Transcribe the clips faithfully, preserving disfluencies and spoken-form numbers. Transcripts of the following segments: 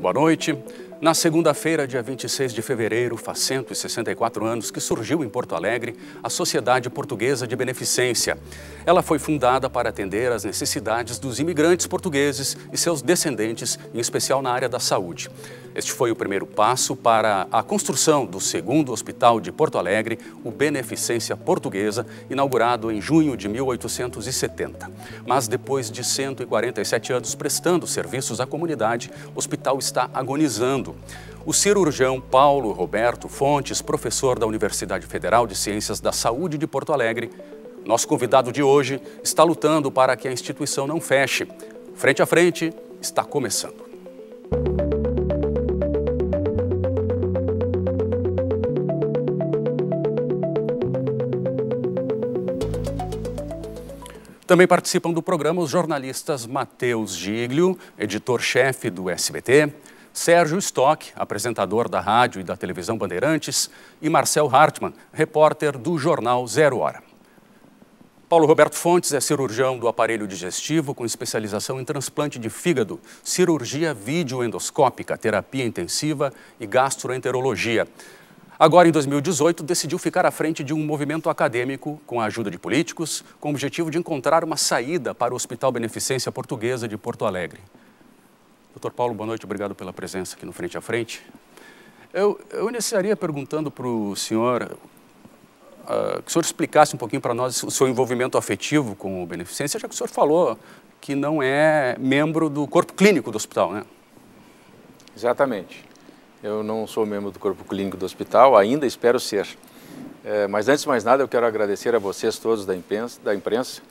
Boa noite. Na segunda-feira, dia vinte e seis de fevereiro, faz cento e sessenta e quatro anos que surgiu em Porto Alegre a Sociedade Portuguesa de Beneficência. Ela foi fundada para atender às necessidades dos imigrantes portugueses e seus descendentes, em especial na área da saúde. Este foi o primeiro passo para a construção do segundo hospital de Porto Alegre, o Beneficência Portuguesa, inaugurado em junho de mil oitocentos e setenta. Mas depois de cento e quarenta e sete anos prestando serviços à comunidade, o hospital está agonizando. O cirurgião Paulo Roberto Fontes, professor da Universidade Federal de Ciências da Saúde de Porto Alegre, nosso convidado de hoje, está lutando para que a instituição não feche. Frente a Frente está começando. Também participam do programa os jornalistas Matheus Giglio, editor-chefe do S B T, Sérgio Stock, apresentador da rádio e da televisão Bandeirantes, e Marcel Hartmann, repórter do Jornal Zero Hora. Paulo Roberto Fontes é cirurgião do aparelho digestivo com especialização em transplante de fígado, cirurgia videoendoscópica, terapia intensiva e gastroenterologia. Agora, em dois mil e dezoito, decidiu ficar à frente de um movimento acadêmico, com a ajuda de políticos, com o objetivo de encontrar uma saída para o Hospital Beneficência Portuguesa de Porto Alegre. doutor Paulo, boa noite, obrigado pela presença aqui no Frente a Frente. Eu, eu iniciaria perguntando para o senhor, uh, que o senhor explicasse um pouquinho para nós o seu envolvimento afetivo com o Beneficência, já que o senhor falou que não é membro do corpo clínico do hospital, né? Exatamente. Eu não sou membro do Corpo Clínico do Hospital, ainda espero ser. É, mas antes de mais nada, eu quero agradecer a vocês todos da imprensa, da imprensa,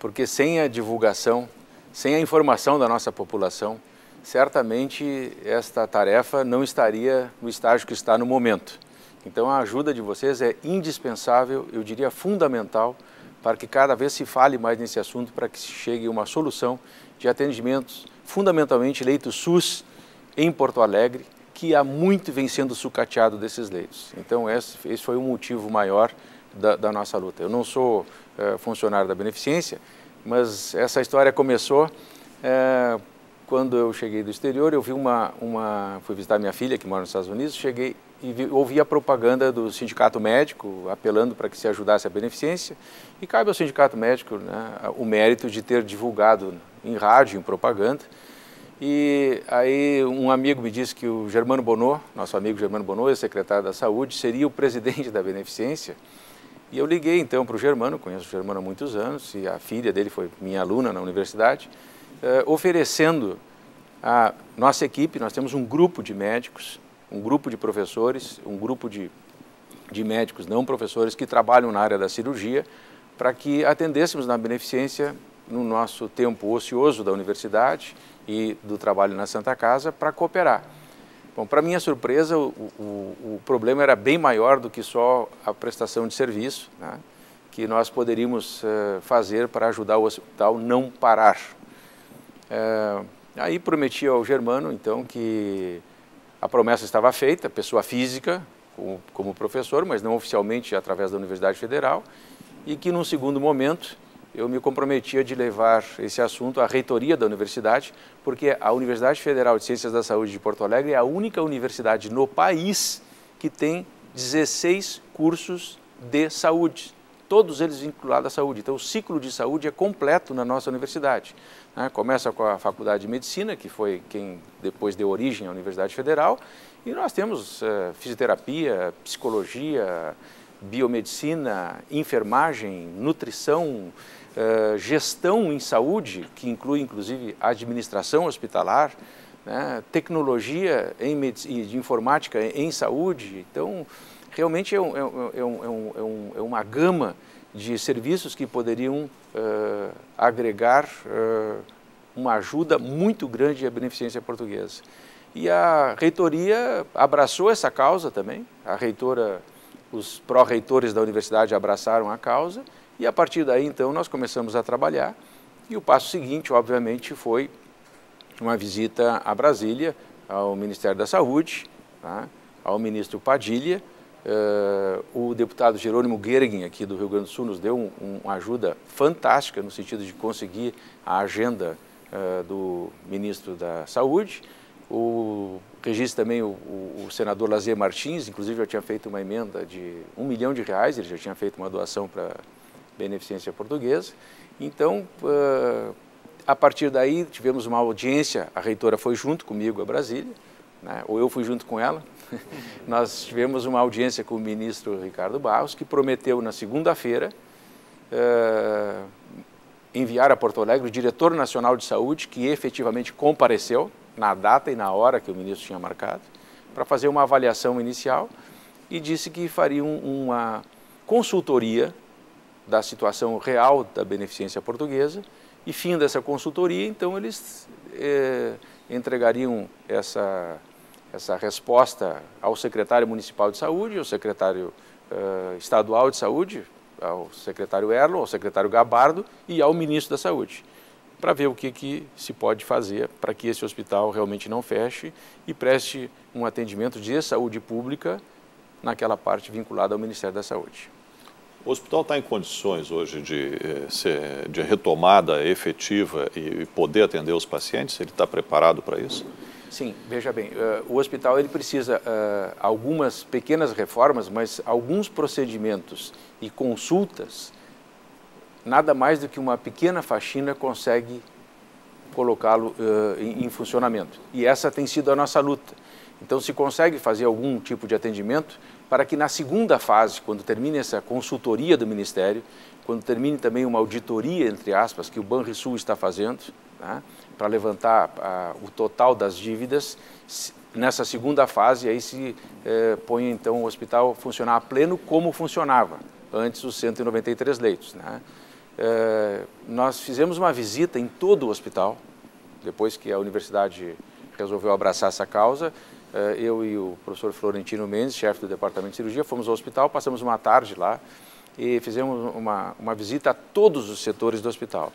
porque sem a divulgação, sem a informação da nossa população, certamente esta tarefa não estaria no estágio que está no momento. Então a ajuda de vocês é indispensável, eu diria fundamental, para que cada vez se fale mais nesse assunto, para que se chegue a uma solução de atendimentos, fundamentalmente leitos SUS em Porto Alegre, que há muito vem sendo sucateado desses leitos. Então, esse, esse foi o motivo maior da, da nossa luta. Eu não sou é, funcionário da Beneficência, mas essa história começou é, quando eu cheguei do exterior. Eu vi uma, uma... fui visitar minha filha, que mora nos Estados Unidos, cheguei e vi, ouvi a propaganda do Sindicato Médico, apelando para que se ajudasse a Beneficência, e cabe ao Sindicato Médico, né, o mérito de ter divulgado em rádio, em propaganda. E aí um amigo me disse que o Germano Bono, nosso amigo Germano Bono, ex-secretário da Saúde, seria o presidente da Beneficência. E eu liguei então para o Germano, conheço o Germano há muitos anos, e a filha dele foi minha aluna na universidade, eh, oferecendo a nossa equipe, nós temos um grupo de médicos, um grupo de professores, um grupo de, de médicos não professores que trabalham na área da cirurgia, para que atendêssemos na Beneficência no nosso tempo ocioso da universidade e do trabalho na Santa Casa para cooperar. Bom, para minha surpresa, o, o, o problema era bem maior do que só a prestação de serviço, né, que nós poderíamos uh, fazer para ajudar o hospital não parar. Uh, aí prometi ao Germano, então, que a promessa estava feita, pessoa física, como, como professor, mas não oficialmente através da Universidade Federal, e que num segundo momento eu me comprometia de levar esse assunto à reitoria da universidade, porque a Universidade Federal de Ciências da Saúde de Porto Alegre é a única universidade no país que tem dezesseis cursos de saúde, todos eles vinculados à saúde. Então, o ciclo de saúde é completo na nossa universidade. Começa com a Faculdade de Medicina, que foi quem depois deu origem à Universidade Federal, e nós temos fisioterapia, psicologia, biomedicina, enfermagem, nutrição, Uh, gestão em saúde, que inclui inclusive administração hospitalar, né, tecnologia em de informática em, em saúde. Então, realmente é, um, é, um, é, um, é, um, é uma gama de serviços que poderiam uh, agregar uh, uma ajuda muito grande à Beneficência Portuguesa. E a reitoria abraçou essa causa também, a reitora, os pró-reitores da universidade abraçaram a causa. E a partir daí, então, nós começamos a trabalhar e o passo seguinte, obviamente, foi uma visita a Brasília, ao Ministério da Saúde, tá? Ao ministro Padilha, eh, o deputado Jerônimo Guerreiro, aqui do Rio Grande do Sul, nos deu um, um, uma ajuda fantástica no sentido de conseguir a agenda eh, do ministro da Saúde. o registro também o, o, o senador Lázaro Martins, inclusive já tinha feito uma emenda de um milhão de reais, ele já tinha feito uma doação para Beneficência Portuguesa. Então, uh, a partir daí, tivemos uma audiência, a reitora foi junto comigo a Brasília, né, ou eu fui junto com ela. Nós tivemos uma audiência com o ministro Ricardo Barros, que prometeu na segunda-feira uh, enviar a Porto Alegre o diretor nacional de saúde, que efetivamente compareceu na data e na hora que o ministro tinha marcado, para fazer uma avaliação inicial, e disse que faria um, uma consultoria da situação real da Beneficência Portuguesa. E, fim dessa consultoria, então, eles eh, entregariam essa, essa resposta ao secretário municipal de saúde, ao secretário eh, estadual de saúde, ao secretário Erlon, ao secretário Gabardo e ao ministro da Saúde, para ver o que, que se pode fazer para que esse hospital realmente não feche e preste um atendimento de saúde pública naquela parte vinculada ao Ministério da Saúde. O hospital está em condições hoje de, de retomada efetiva e poder atender os pacientes? Ele está preparado para isso? Sim, veja bem, o hospital ele precisa uh, algumas pequenas reformas, mas alguns procedimentos e consultas, nada mais do que uma pequena faxina consegue colocá-lo uh, em, em funcionamento. E essa tem sido a nossa luta. Então, se consegue fazer algum tipo de atendimento para que na segunda fase, quando termine essa consultoria do Ministério, quando termine também uma auditoria, entre aspas, que o Banrisul está fazendo, né, para levantar a, o total das dívidas, nessa segunda fase aí se eh, põe então o hospital a funcionar a pleno como funcionava antes os cento e noventa e três leitos. Né? Eh, nós fizemos uma visita em todo o hospital, depois que a universidade resolveu abraçar essa causa. Eu e o professor Florentino Mendes, chefe do departamento de cirurgia, fomos ao hospital, passamos uma tarde lá e fizemos uma, uma visita a todos os setores do hospital.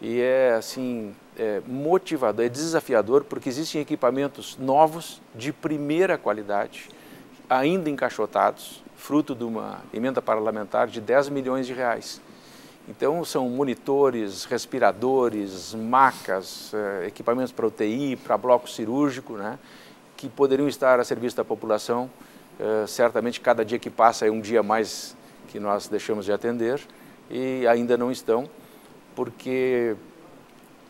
E é assim, é motivador, é desafiador, porque existem equipamentos novos, de primeira qualidade, ainda encaixotados, fruto de uma emenda parlamentar de dez milhões de reais. Então, são monitores, respiradores, macas, equipamentos para U T I, para bloco cirúrgico, né, que poderiam estar a serviço da população. Uh, certamente, cada dia que passa é um dia mais que nós deixamos de atender, e ainda não estão, porque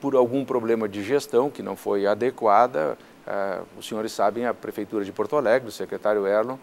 por algum problema de gestão que não foi adequada, uh, os senhores sabem, a Prefeitura de Porto Alegre, o secretário Erlon,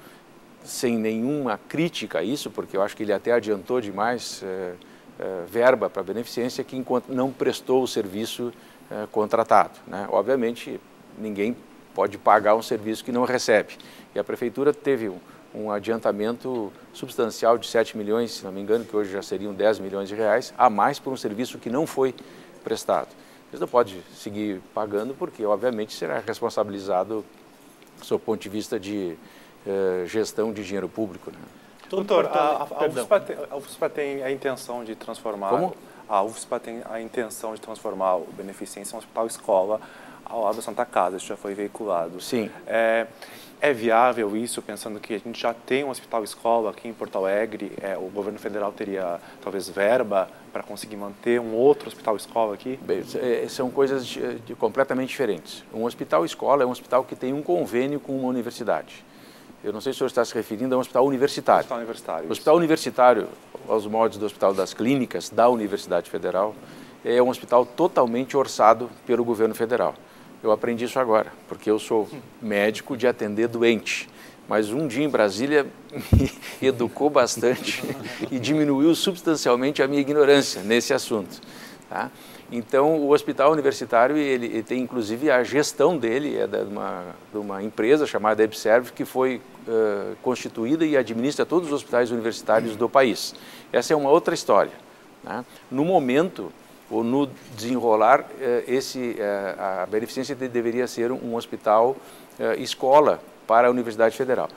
sem nenhuma crítica a isso, porque eu acho que ele até adiantou demais uh, uh, verba para a Beneficência, que enquanto não prestou o serviço uh, contratado. Né? Obviamente, ninguém pode pagar um serviço que não recebe. E a Prefeitura teve um, um adiantamento substancial de sete milhões, se não me engano, que hoje já seriam dez milhões de reais, a mais por um serviço que não foi prestado. Eles não podem seguir pagando porque, obviamente, será responsabilizado do seu ponto de vista de eh, gestão de dinheiro público. Né? Doutor, a, a, UFSPA tem, a UFSPA tem a intenção de transformar... Como? A UFSPA tem a intenção de transformar o Beneficência em um hospital-escola ao lado da Santa Casa, isso já foi veiculado. Sim. É, é viável isso, pensando que a gente já tem um hospital-escola aqui em Porto Alegre, é, o governo federal teria, talvez, verba para conseguir manter um outro hospital-escola aqui? Bem, são coisas de, de, completamente diferentes. Um hospital-escola é um hospital que tem um convênio com uma universidade. Eu não sei se o senhor está se referindo a um hospital universitário. Hospital universitário. O hospital universitário, aos moldes do Hospital das Clínicas, da Universidade Federal, é um hospital totalmente orçado pelo governo federal. Eu aprendi isso agora, porque eu sou médico de atender doente. Mas um dia em Brasília me educou bastante e diminuiu substancialmente a minha ignorância nesse assunto. Tá? Então, o hospital universitário, ele, ele tem inclusive a gestão dele, é de uma, de uma empresa chamada EBSERH, que foi uh, constituída e administra todos os hospitais universitários do país. Essa é uma outra história. Né? No momento... ou no desenrolar, esse, a Beneficência deveria ser um hospital escola para a Universidade Federal.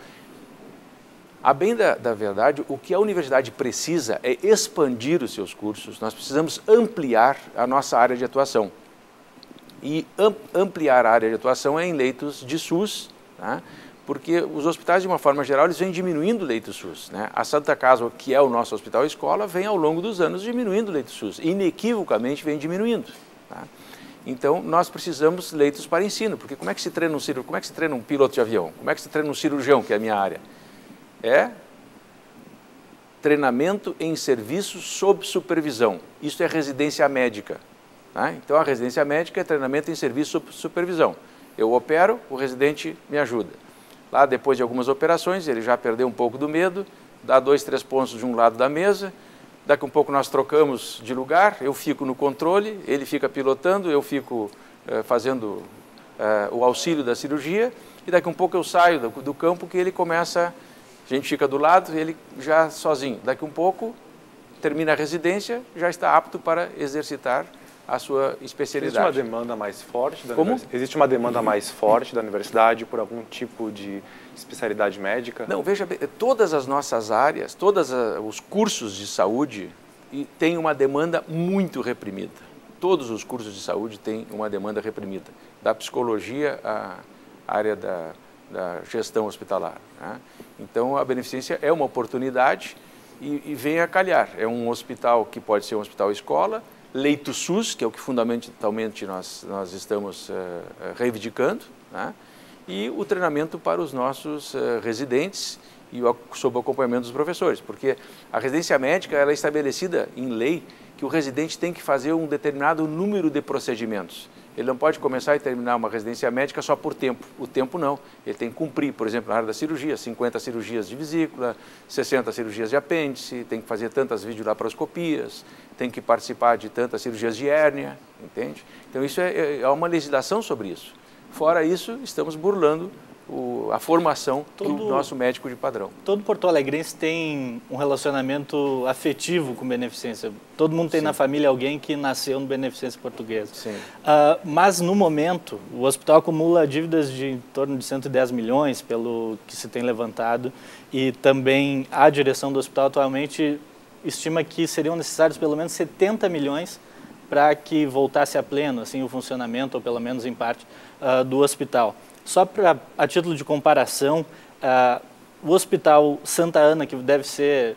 A bem da, da verdade, o que a universidade precisa é expandir os seus cursos, nós precisamos ampliar a nossa área de atuação. E ampliar a área de atuação é em leitos de SUS, né? Porque os hospitais, de uma forma geral, eles vêm diminuindo o leito SUS. Né? A Santa Casa, que é o nosso hospital-escola, vem ao longo dos anos diminuindo o leito SUS, inequivocamente vem diminuindo. Tá? Então, nós precisamos de leitos para ensino, porque como é que se treina um cirurgião, como é que se treina um piloto de avião, como é que se treina um cirurgião, que é a minha área? É treinamento em serviço sob supervisão. Isso é residência médica. Tá? Então, a residência médica é treinamento em serviço sob supervisão. Eu opero, o residente me ajuda. Lá, depois de algumas operações, ele já perdeu um pouco do medo, dá dois, três pontos de um lado da mesa. Daqui um pouco nós trocamos de lugar, eu fico no controle, ele fica pilotando, eu fico eh, fazendo eh, o auxílio da cirurgia, e daqui um pouco eu saio do, do campo, que ele começa, a gente fica do lado, ele já sozinho. Daqui um pouco, termina a residência, já está apto para exercitar a sua especialidade. Existe uma demanda mais forte da Como? Existe uma demanda mais forte da universidade por algum tipo de especialidade médica? Não, veja bem, todas as nossas áreas, todos os cursos de saúde têm uma demanda muito reprimida. Todos os cursos de saúde têm uma demanda reprimida, da psicologia à área da, da gestão hospitalar. Né? Então, a beneficência é uma oportunidade e, e vem a calhar. É um hospital que pode ser um hospital-escola, leito SUS, que é o que fundamentalmente nós, nós estamos uh, reivindicando, né? E o treinamento para os nossos uh, residentes e o, sob o acompanhamento dos professores, porque a residência médica ela é estabelecida em lei que o residente tem que fazer um determinado número de procedimentos. Ele não pode começar e terminar uma residência médica só por tempo. O tempo não. Ele tem que cumprir, por exemplo, na área da cirurgia, cinquenta cirurgias de vesícula, sessenta cirurgias de apêndice, tem que fazer tantas videolaparoscopias, tem que participar de tantas cirurgias de hérnia, entende? Então, isso é, é uma legislação sobre isso. Fora isso, estamos burlando o, a formação todo, do nosso médico de padrão. Todo porto-alegrense tem um relacionamento afetivo com beneficência. Todo mundo tem Sim. na família alguém que nasceu no Beneficência Portuguesa. Sim. Uh, mas, no momento, o hospital acumula dívidas de em torno de cento e dez milhões, pelo que se tem levantado, e também a direção do hospital atualmente estima que seriam necessários pelo menos setenta milhões para que voltasse a pleno assim, o funcionamento, ou pelo menos em parte, uh, do hospital. Só pra, a título de comparação, uh, o Hospital Santa Ana, que deve ser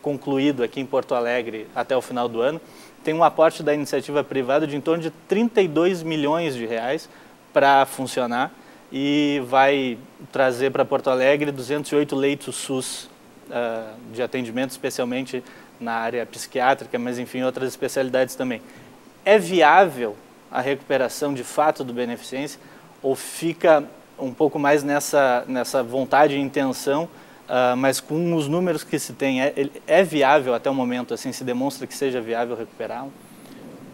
concluído aqui em Porto Alegre até o final do ano, tem um aporte da iniciativa privada de em torno de trinta e dois milhões de reais para funcionar e vai trazer para Porto Alegre duzentos e oito leitos SUS uh, de atendimento, especialmente na área psiquiátrica, mas enfim, outras especialidades também. É viável a recuperação de fato do Beneficência? Ou fica um pouco mais nessa, nessa vontade e intenção, uh, mas com os números que se tem, é, é viável até o momento, assim, se demonstra que seja viável recuperá-lo?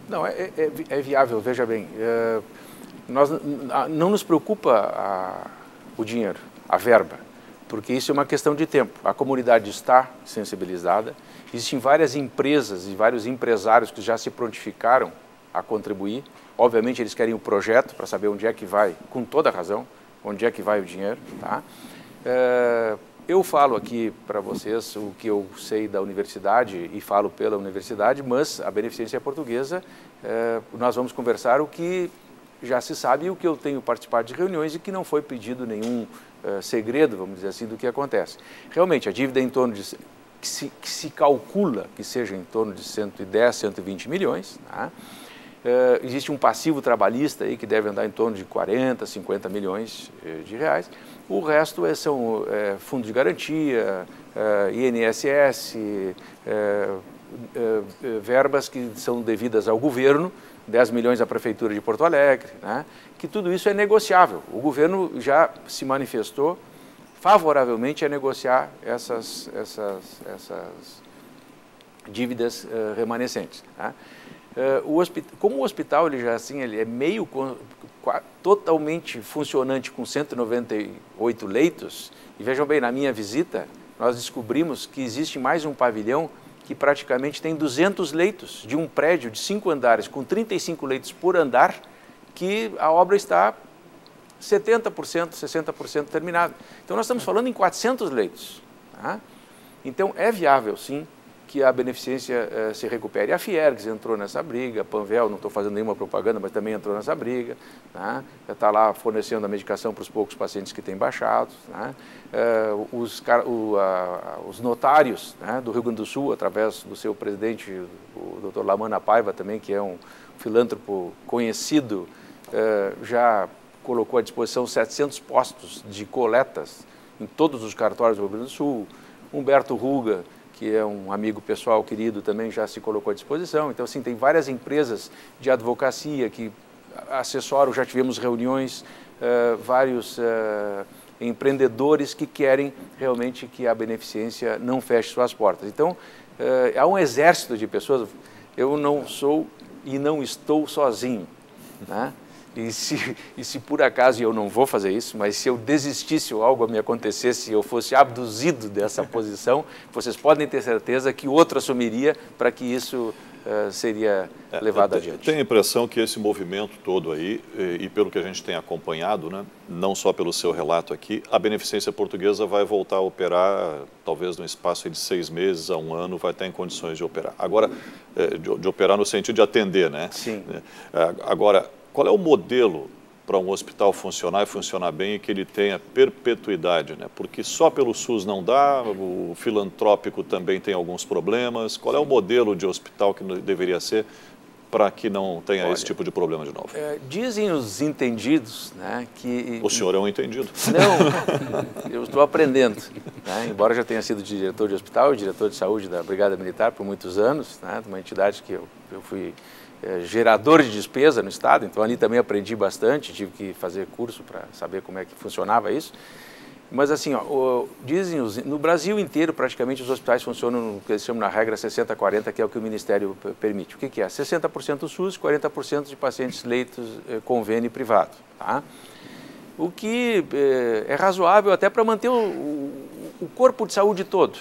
Não, é, é, é viável, veja bem, é, nós, não nos preocupa a, o dinheiro, a verba, porque isso é uma questão de tempo. A comunidade está sensibilizada, existem várias empresas e vários empresários que já se prontificaram a contribuir. Obviamente, eles querem o projeto para saber onde é que vai, com toda a razão, onde é que vai o dinheiro. Tá? É, eu falo aqui para vocês o que eu sei da universidade e falo pela universidade, mas a Beneficência Portuguesa, é, nós vamos conversar o que já se sabe, o que eu tenho participado de reuniões e que não foi pedido nenhum é, segredo, vamos dizer assim, do que acontece. Realmente, a dívida é em torno de, que, se, que se calcula que seja em torno de cento e dez, cento e vinte milhões, tá? Uh, existe um passivo trabalhista aí que deve andar em torno de quarenta, cinquenta milhões de reais. O resto é, são é, fundo de garantia, é, I N S S, é, é, verbas que são devidas ao governo, dez milhões à Prefeitura de Porto Alegre, né? Que tudo isso é negociável. O governo já se manifestou favoravelmente a negociar essas, essas, essas dívidas uh, remanescentes. Né? Uh, o hospital, como o hospital ele já assim ele é meio com, totalmente funcionante com cento e noventa e oito leitos, e vejam bem, na minha visita nós descobrimos que existe mais um pavilhão que praticamente tem duzentos leitos de um prédio de cinco andares com trinta e cinco leitos por andar, que a obra está setenta por cento, sessenta por cento terminada. Então nós estamos falando em quatrocentos leitos, tá? Então é viável sim que a beneficência eh, se recupere. A Fiergs entrou nessa briga, a Panvel, não estou fazendo nenhuma propaganda, mas também entrou nessa briga, né? Está lá fornecendo a medicação para os poucos pacientes que têm baixados. Né? Eh, os, o, a, os notários, né, do Rio Grande do Sul, através do seu presidente, o doutor Lamana Paiva também, que é um, filântropo conhecido, eh, já colocou à disposição setecentos postos de coletas em todos os cartórios do Rio Grande do Sul. Humberto Ruga, que é um amigo pessoal querido, também já se colocou à disposição. Então, assim, tem várias empresas de advocacia que assessoram, já tivemos reuniões, eh, vários... Eh, empreendedores que querem realmente que a beneficência não feche suas portas. Então, eh, há um exército de pessoas. Eu não sou e não estou sozinho, né? E se, e se por acaso, eu não vou fazer isso, mas se eu desistisse ou algo me acontecesse, eu fosse abduzido dessa posição, vocês podem ter certeza que outro assumiria para que isso eh, seria levado é, adiante. Tenho a impressão que esse movimento todo aí, e, e pelo que a gente tem acompanhado, né, não só pelo seu relato aqui, a Beneficência Portuguesa vai voltar a operar, talvez no espaço de seis meses a um ano, vai estar em condições de operar. Agora, de, de operar no sentido de atender, né? Sim. Agora, qual é o modelo para um hospital funcionar e funcionar bem e que ele tenha perpetuidade, né? Porque só pelo SUS não dá, o filantrópico também tem alguns problemas. Qual é o modelo de hospital que deveria ser para que não tenha Olha, esse tipo de problema de novo? É, dizem os entendidos, né, que... O senhor é um entendido. Não, eu estou aprendendo, né? Embora já tenha sido diretor de hospital e diretor de saúde da Brigada Militar por muitos anos, né, de uma entidade que eu, eu fui... gerador de despesa no Estado, então ali também aprendi bastante, tive que fazer curso para saber como é que funcionava isso. Mas assim, ó, o, dizem, os, no Brasil inteiro praticamente os hospitais funcionam no que eles chamam na regra sessenta quarenta, que é o que o Ministério permite. O que, que é? sessenta por cento do SUS, quarenta por cento de pacientes leitos eh, convênio privado. Tá? O que eh, é razoável até para manter o, o corpo de saúde todo.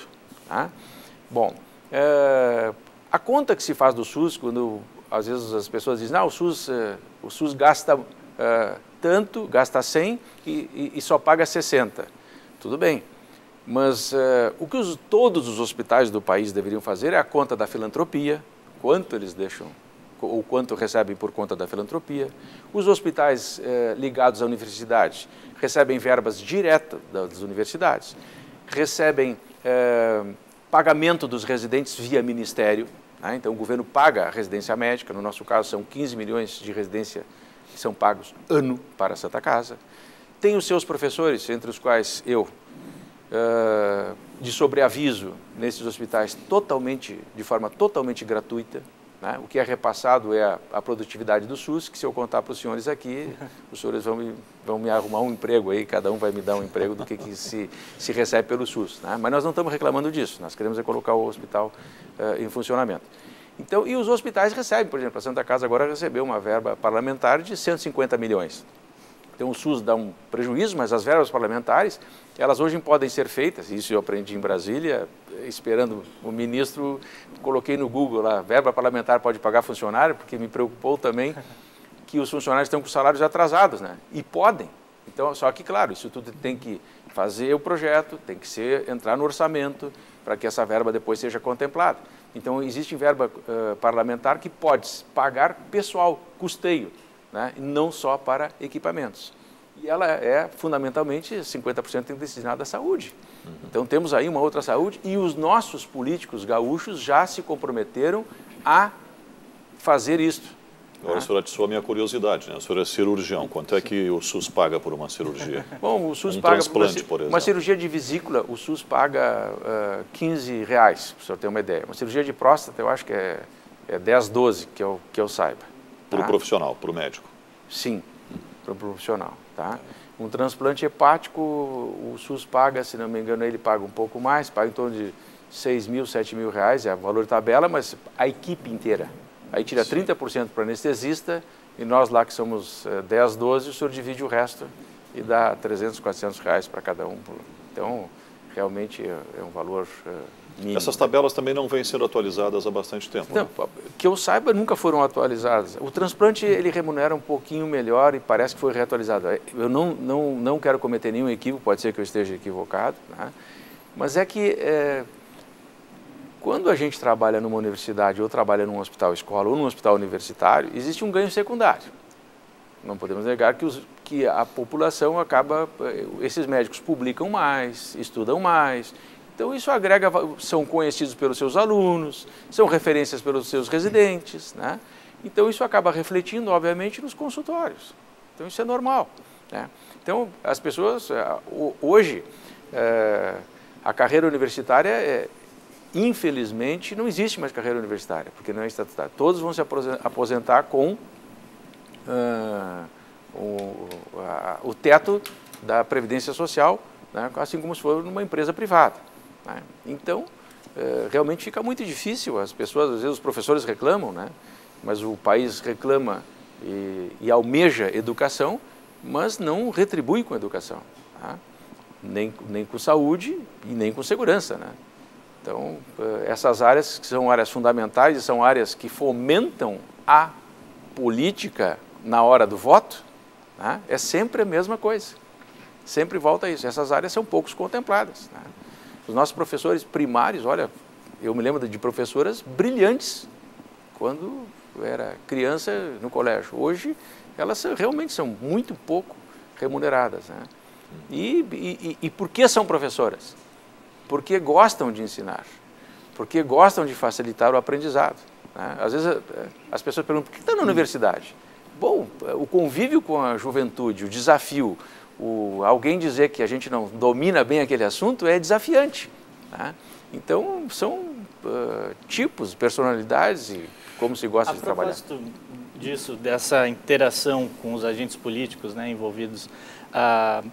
Tá? Bom, eh, a conta que se faz do SUS, quando... Às vezes as pessoas dizem, não, o SUS, o SUS gasta uh, tanto, gasta cem e, e, e só paga sessenta. Tudo bem, mas uh, o que os, todos os hospitais do país deveriam fazer é a conta da filantropia, quanto eles deixam, ou quanto recebem por conta da filantropia. Os hospitais uh, ligados à universidade recebem verbas diretas das universidades, recebem uh, pagamento dos residentes via ministério. Então, o governo paga a residência médica, no nosso caso são quinze milhões de residência que são pagos ano para a Santa Casa. Tem os seus professores, entre os quais eu, de sobreaviso nesses hospitais totalmente, de forma totalmente gratuita. O que é repassado é a produtividade do SUS, que se eu contar para os senhores aqui, os senhores vão me, vão me arrumar um emprego aí, cada um vai me dar um emprego do que, que se, se recebe pelo SUS. Né? Mas nós não estamos reclamando disso, nós queremos é colocar o hospital uh, em funcionamento. Então, e os hospitais recebem, por exemplo, a Santa Casa agora recebeu uma verba parlamentar de cento e cinquenta milhões. Então, o SUS dá um prejuízo, mas as verbas parlamentares, elas hoje podem ser feitas, isso eu aprendi em Brasília, esperando o ministro, coloquei no Google lá, verba parlamentar pode pagar funcionário, porque me preocupou também que os funcionários estão com salários atrasados, né? E podem. Então, só que, claro, isso tudo tem que fazer o projeto, tem que ser, entrar no orçamento, para que essa verba depois seja contemplada. Então, existe verba uh, parlamentar que pode pagar pessoal, custeio, né? Não só para equipamentos. E ela é, fundamentalmente, cinquenta por cento destinada à saúde. Uhum. Então, temos aí uma outra saúde e os nossos políticos gaúchos já se comprometeram a fazer isto. Agora, ah. o senhor atiçou a minha curiosidade, né? O senhor é cirurgião. Quanto é que o SUS paga por uma cirurgia? Bom, o SUS um paga... Um transplante, por, por exemplo. Uma cirurgia de vesícula, o SUS paga uh, quinze reais, para o senhor ter uma ideia. Uma cirurgia de próstata, eu acho que é, é dez, doze, que eu, que eu saiba. Para o profissional, para o médico? Sim, para o profissional. Tá? Um transplante hepático, o SUS paga, se não me engano, ele paga um pouco mais, paga em torno de seis mil, sete mil reais, é o valor de tabela, mas a equipe inteira. Aí tira Sim. trinta por cento para anestesista e nós lá que somos dez, doze, o senhor divide o resto e dá trezentos, quatrocentos reais para cada um. Então, realmente é um valor... Mínimo. Essas tabelas também não vêm sendo atualizadas há bastante tempo. Não, né? Que eu saiba, nunca foram atualizadas. O transplante, ele remunera um pouquinho melhor e parece que foi reatualizado. Eu não, não, não quero cometer nenhum equívoco, pode ser que eu esteja equivocado, né? Mas é que é, quando a gente trabalha numa universidade ou trabalha num hospital-escola ou num hospital universitário, existe um ganho secundário. Não podemos negar que, os, que a população acaba... Esses médicos publicam mais, estudam mais... Então, isso agrega, são conhecidos pelos seus alunos, são referências pelos seus residentes, né? Então, isso acaba refletindo, obviamente, nos consultórios. Então, isso é normal, né? Então, as pessoas, hoje, é, a carreira universitária, é, infelizmente, não existe mais carreira universitária, porque não é estatutária. Todos vão se aposentar com ah, o, a, o teto da Previdência Social, né, assim como se for numa empresa privada, né? Então, é, realmente fica muito difícil. As pessoas, às vezes, os professores reclamam, né? Mas o país reclama e, e almeja educação, mas não retribui com educação, tá? nem, nem com saúde e nem com segurança, né? Então, essas áreas que são áreas fundamentais e são áreas que fomentam a política na hora do voto, né? É sempre a mesma coisa, sempre volta a isso. Essas áreas são poucos contempladas, né? Os nossos professores primários, olha, eu me lembro de professoras brilhantes quando era criança no colégio. Hoje, elas realmente são muito pouco remuneradas, né? E, e, e por que são professoras? Porque gostam de ensinar, porque gostam de facilitar o aprendizado, né? Às vezes as pessoas perguntam, por que está na universidade? Bom, o convívio com a juventude, o desafio, o, alguém dizer que a gente não domina bem aquele assunto é desafiante, né? Então, são uh, tipos, personalidades e como se gosta de trabalhar. A propósito disso, dessa interação com os agentes políticos, né, envolvidos, uh,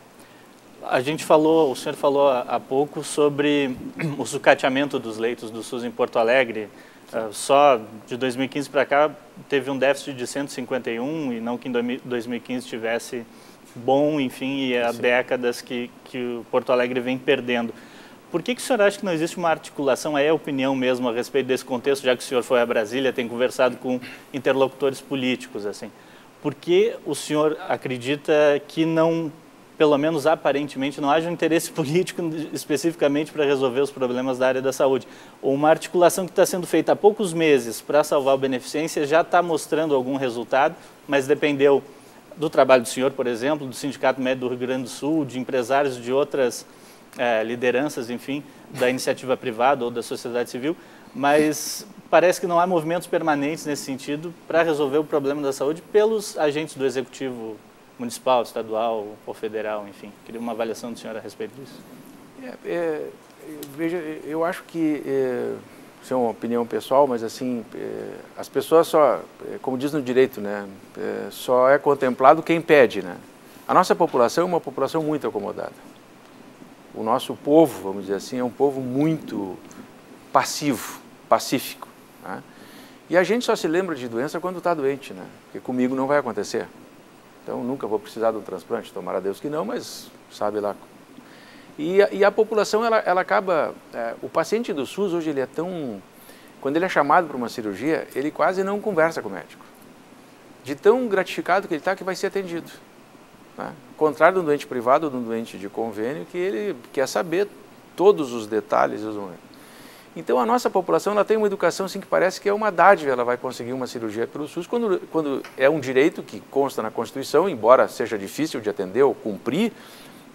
a gente falou, o senhor falou há pouco sobre o sucateamento dos leitos do SUS em Porto Alegre. Uh, só de dois mil e quinze para cá teve um déficit de cento e cinquenta e um, e não que em dois mil e quinze tivesse bom, enfim, e há Sim. décadas que, que o Porto Alegre vem perdendo. Por que, que o senhor acha que não existe uma articulação, é a opinião mesmo, a respeito desse contexto, já que o senhor foi a Brasília, tem conversado com interlocutores políticos, assim? Por que o senhor acredita que não, pelo menos aparentemente, não haja um interesse político especificamente para resolver os problemas da área da saúde? Ou uma articulação que está sendo feita há poucos meses para salvar a Beneficência já está mostrando algum resultado, mas dependeu do trabalho do senhor, por exemplo, do Sindicato Médico do Rio Grande do Sul, de empresários de outras é, lideranças, enfim, da iniciativa privada ou da sociedade civil, mas parece que não há movimentos permanentes nesse sentido para resolver o problema da saúde pelos agentes do Executivo municipal, estadual ou federal, enfim. Queria uma avaliação do senhor a respeito disso. É, é, veja, eu acho que, é, isso é uma opinião pessoal, mas assim, é, as pessoas só, como diz no direito, né, é, só é contemplado quem pede, né? A nossa população é uma população muito acomodada. O nosso povo, vamos dizer assim, é um povo muito passivo, pacífico, né? E a gente só se lembra de doença quando está doente, né? Porque comigo não vai acontecer. Então, nunca vou precisar de um transplante, tomara a Deus que não, mas sabe lá. E a, e a população, ela, ela acaba... É, o paciente do SUS, hoje, ele é tão... Quando ele é chamado para uma cirurgia, ele quase não conversa com o médico. De tão gratificado que ele está, que vai ser atendido, né? Ao contrário de um doente privado ou de um doente de convênio, que ele quer saber todos os detalhes. Então, a nossa população, ela tem uma educação assim que parece que é uma dádiva, ela vai conseguir uma cirurgia pelo SUS, quando, quando é um direito que consta na Constituição, embora seja difícil de atender ou cumprir,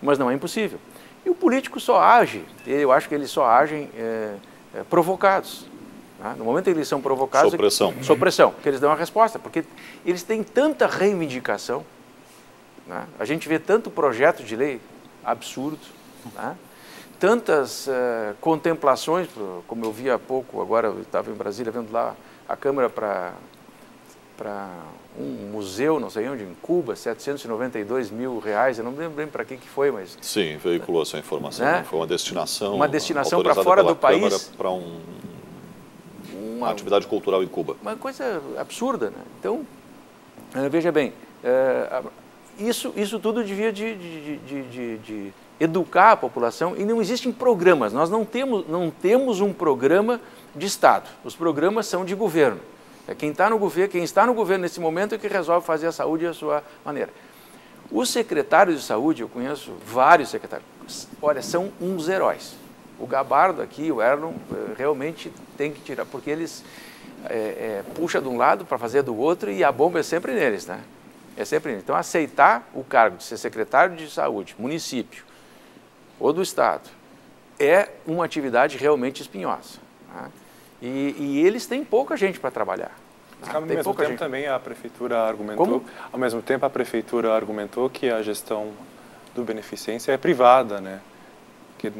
mas não é impossível. E o político só age, eu acho que eles só agem é, é, provocados, né? No momento em que eles são provocados... Supressão. É, supressão, que eles dão a resposta, porque eles têm tanta reivindicação, né? A gente vê tanto projeto de lei absurdo, né? Tantas uh, contemplações, como eu vi há pouco, agora eu estava em Brasília vendo lá a câmera para um museu, não sei onde, em Cuba, setecentos e noventa e dois mil reais, eu não me lembro bem para que que foi, mas... Sim, veiculou essa informação, né? Foi uma destinação... Uma destinação para fora do país... para um, uma atividade cultural em Cuba. Uma coisa absurda, né? Então, veja bem, uh, isso, isso tudo devia de... de, de, de, de educar a população, e não existem programas, nós não temos, não temos um programa de Estado, os programas são de governo, é quem está no governo, quem está no governo nesse momento é que resolve fazer a saúde à sua maneira. Os secretários de saúde, eu conheço vários secretários, olha, são uns heróis. O Gabardo aqui, o Erlon, realmente tem que tirar, porque eles é, é, puxa de um lado para fazer do outro e a bomba é sempre neles, né? É sempre neles. Então, aceitar o cargo de ser secretário de saúde, município, ou do Estado, é uma atividade realmente espinhosa, né? E, e eles têm pouca gente para trabalhar. Mas, ah, ao mesmo tempo gente. também a prefeitura argumentou, Como? ao mesmo tempo a prefeitura argumentou que a gestão do Beneficência é privada, né? Que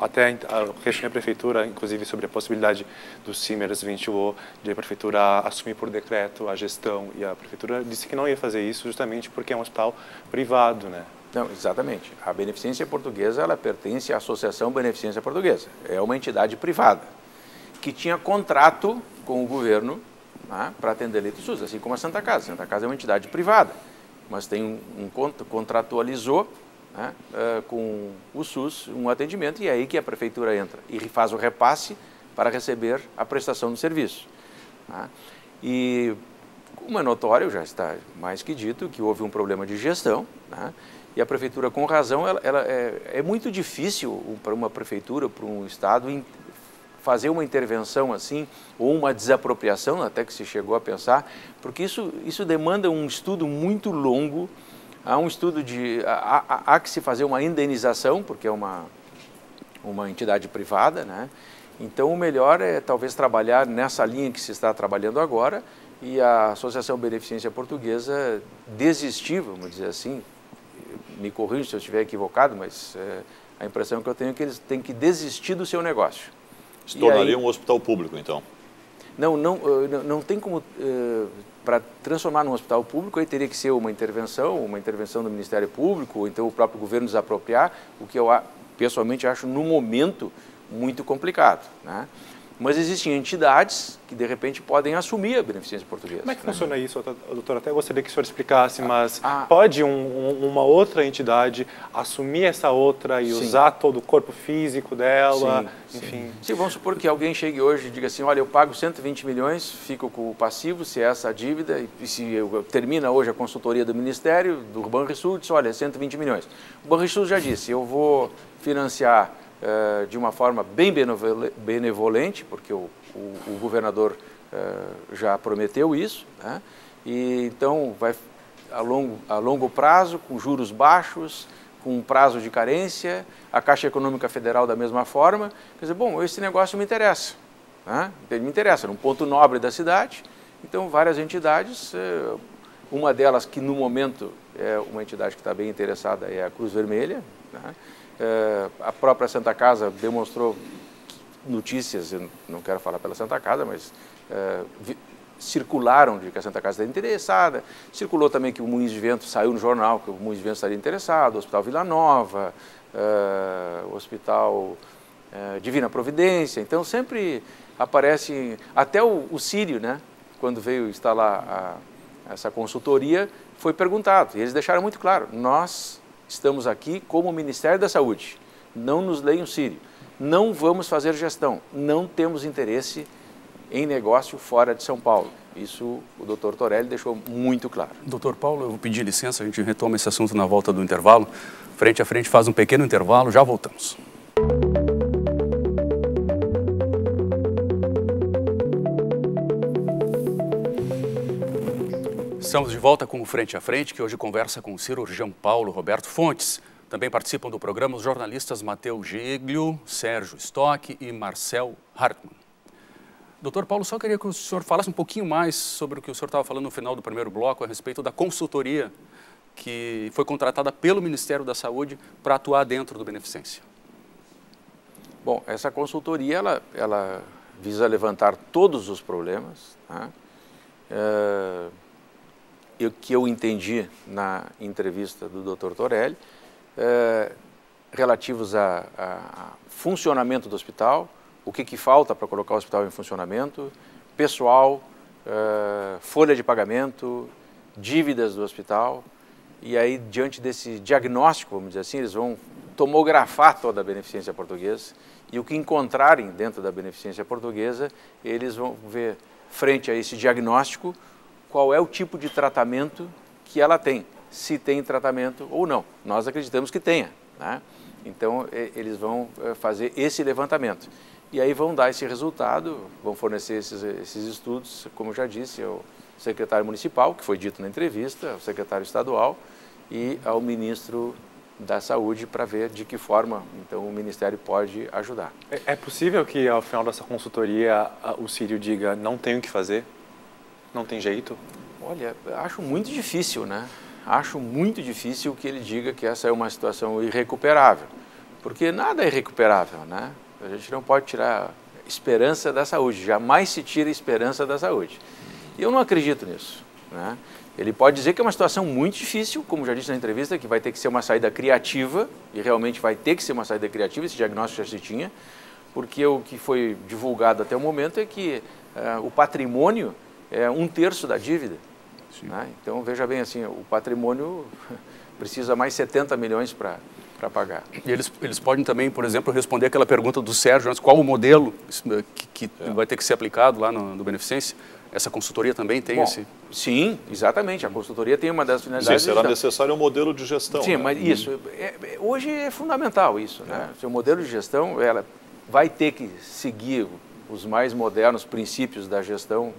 até a prefeitura, inclusive, sobre a possibilidade do Simers ventilou de a prefeitura assumir por decreto a gestão, e a prefeitura disse que não ia fazer isso justamente porque é um hospital privado, né? Não, exatamente. A Beneficência Portuguesa, ela pertence à Associação Beneficência Portuguesa. É uma entidade privada que tinha contrato com o governo, né, para atender leito SUS, assim como a Santa Casa. A Santa Casa é uma entidade privada, mas tem um, um contratualizou né, uh, com o SUS um atendimento, e é aí que a prefeitura entra e faz o repasse para receber a prestação do serviço. Né. E como é notório, já está mais que dito, que houve um problema de gestão, né, e a prefeitura, com razão, ela, ela é, é muito difícil para uma prefeitura, para um Estado, in, fazer uma intervenção assim, ou uma desapropriação, até que se chegou a pensar, porque isso, isso demanda um estudo muito longo, há um estudo de... Há, há, há que se fazer uma indenização, porque é uma, uma entidade privada, né? Então o melhor é talvez trabalhar nessa linha que se está trabalhando agora, e a Associação Beneficência Portuguesa desistir, vamos dizer assim, me corrija se eu estiver equivocado, mas é, a impressão que eu tenho é que eles têm que desistir do seu negócio. Se tornaria um hospital público, então? Não, não, não, não tem como... Uh, para transformar num hospital público, aí teria que ser uma intervenção, uma intervenção do Ministério Público, ou então o próprio governo desapropriar, o que eu pessoalmente acho, no momento, muito complicado, né? Mas existem entidades que, de repente, podem assumir a Beneficência Portuguesa. Como é que né? funciona isso, doutora? Até gostaria que o senhor explicasse, mas ah, ah, pode um, um, uma outra entidade assumir essa outra e sim. usar todo o corpo físico dela? Sim, enfim. Sim. Sim, vamos supor que alguém chegue hoje e diga assim, olha, eu pago cento e vinte milhões, fico com o passivo, se é essa a dívida, e se eu, termina hoje a consultoria do Ministério, do Banrisul, diz, olha, cento e vinte milhões. O Banrisul já disse, eu vou financiar... Uh, de uma forma bem benevolente, porque o, o, o governador uh, já prometeu isso, né? E então vai a longo, a longo prazo, com juros baixos, com um prazo de carência, a Caixa Econômica Federal da mesma forma. Quer dizer, bom, esse negócio me interessa, né? Me interessa, num ponto nobre da cidade, então várias entidades, uma delas que no momento é uma entidade que está bem interessada é a Cruz Vermelha, né? Uh, a própria Santa Casa demonstrou notícias, eu não quero falar pela Santa Casa, mas uh, vi, circularam de que a Santa Casa está interessada, circulou também que o Moinho de Vento saiu no jornal, que o Moinho de Vento estaria interessado, o Hospital Vila Nova, o uh, Hospital uh, Divina Providência, então sempre aparece, até o, o Sírio, né, quando veio instalar a, essa consultoria, foi perguntado, e eles deixaram muito claro, nós... Estamos aqui como Ministério da Saúde, não nos leiam sírio, não vamos fazer gestão, não temos interesse em negócio fora de São Paulo. Isso o doutor Torelli deixou muito claro. Doutor Paulo, eu vou pedir licença, a gente retoma esse assunto na volta do intervalo. Frente a Frente faz um pequeno intervalo, já voltamos. Estamos de volta com o Frente a Frente, que hoje conversa com o cirurgião Paulo Roberto Fontes. Também participam do programa os jornalistas Matheus Giglio, Sérgio Stock e Marcel Hartmann. Doutor Paulo, só queria que o senhor falasse um pouquinho mais sobre o que o senhor estava falando no final do primeiro bloco a respeito da consultoria que foi contratada pelo Ministério da Saúde para atuar dentro do Beneficência. Bom, essa consultoria ela, ela visa levantar todos os problemas, né? É... O que eu entendi na entrevista do doutor Torelli, eh, relativos a, a, a funcionamento do hospital, o que, que falta para colocar o hospital em funcionamento, pessoal, eh, folha de pagamento, dívidas do hospital, e aí diante desse diagnóstico, vamos dizer assim, eles vão tomografar toda a Beneficência Portuguesa, e o que encontrarem dentro da Beneficência Portuguesa, eles vão ver, frente a esse diagnóstico, qual é o tipo de tratamento que ela tem, se tem tratamento ou não. Nós acreditamos que tenha, né? Então, eles vão fazer esse levantamento. E aí vão dar esse resultado, vão fornecer esses, esses estudos, como eu já disse, ao secretário municipal, que foi dito na entrevista, ao secretário estadual e ao ministro da Saúde, para ver de que forma, então, o Ministério pode ajudar. É possível que, ao final dessa consultoria, o Sírio diga, não tem o que fazer? Não tem jeito? Olha, acho muito difícil, né? Acho muito difícil que ele diga que essa é uma situação irrecuperável, porque nada é irrecuperável, né? A gente não pode tirar esperança da saúde, jamais se tira esperança da saúde. E eu não acredito nisso, né? Ele pode dizer que é uma situação muito difícil, como já disse na entrevista, que vai ter que ser uma saída criativa, e realmente vai ter que ser uma saída criativa, esse diagnóstico já se tinha, porque o que foi divulgado até o momento é que uh, o patrimônio é um terço da dívida. Né? Então, veja bem, assim, o patrimônio precisa mais setenta milhões para para pagar. E eles, eles podem também, por exemplo, responder aquela pergunta do Sérgio antes, qual o modelo que, que é. vai ter que ser aplicado lá no, no Beneficência? Essa consultoria também tem Bom, esse... Sim, exatamente. A consultoria tem uma das finalidades... Sim, será necessário um modelo de gestão. Sim, né? mas isso... É, hoje é fundamental isso, é. né? O modelo de gestão, ela vai ter que seguir os mais modernos princípios da gestão.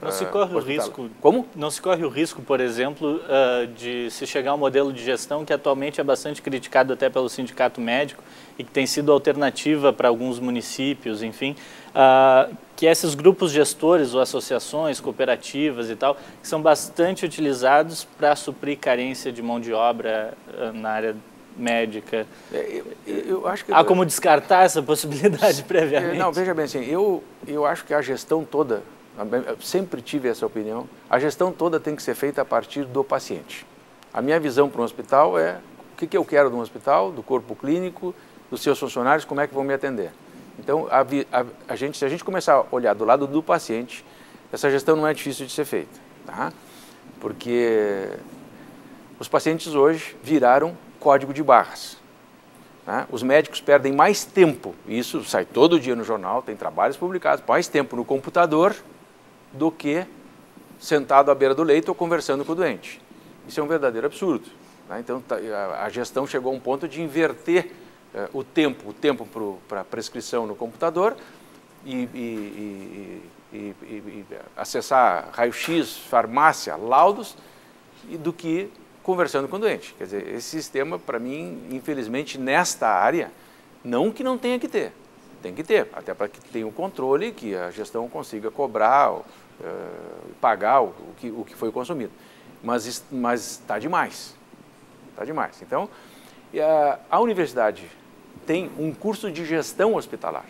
Não, uh, se corre o risco, Como? não se corre o risco, por exemplo, uh, de se chegar a um modelo de gestão que atualmente é bastante criticado até pelo Sindicato Médico e que tem sido alternativa para alguns municípios, enfim, uh, que esses grupos gestores ou associações, cooperativas e tal, que são bastante utilizados para suprir carência de mão de obra uh, na área médica. É, eu, eu acho que... Há como descartar essa possibilidade previamente? Não, veja bem, assim, eu, eu acho que a gestão toda... Eu sempre tive essa opinião, a gestão toda tem que ser feita a partir do paciente. A minha visão para um hospital é o que, que eu quero de um hospital, do corpo clínico, dos seus funcionários, como é que vão me atender. Então, a, a, a gente, se a gente começar a olhar do lado do paciente, essa gestão não é difícil de ser feita, tá? Porque os pacientes hoje viraram código de barras. Né? Os médicos perdem mais tempo, isso sai todo dia no jornal, tem trabalhos publicados, mais tempo no computador do que sentado à beira do leito ou conversando com o doente. Isso é um verdadeiro absurdo. Né? Então, a gestão chegou a um ponto de inverter eh, o tempo, o tempo para prescrição no computador e, e, e, e, e, e acessar raio-x, farmácia, laudos, e do que conversando com o doente. Quer dizer, esse sistema, para mim, infelizmente, nesta área, não que não tenha que ter. Tem que ter, até para que tenha o controle, que a gestão consiga cobrar, uh, pagar o, o, que, o que foi consumido. Mas está demais, está demais. Então, a, a universidade tem um curso de gestão hospitalar,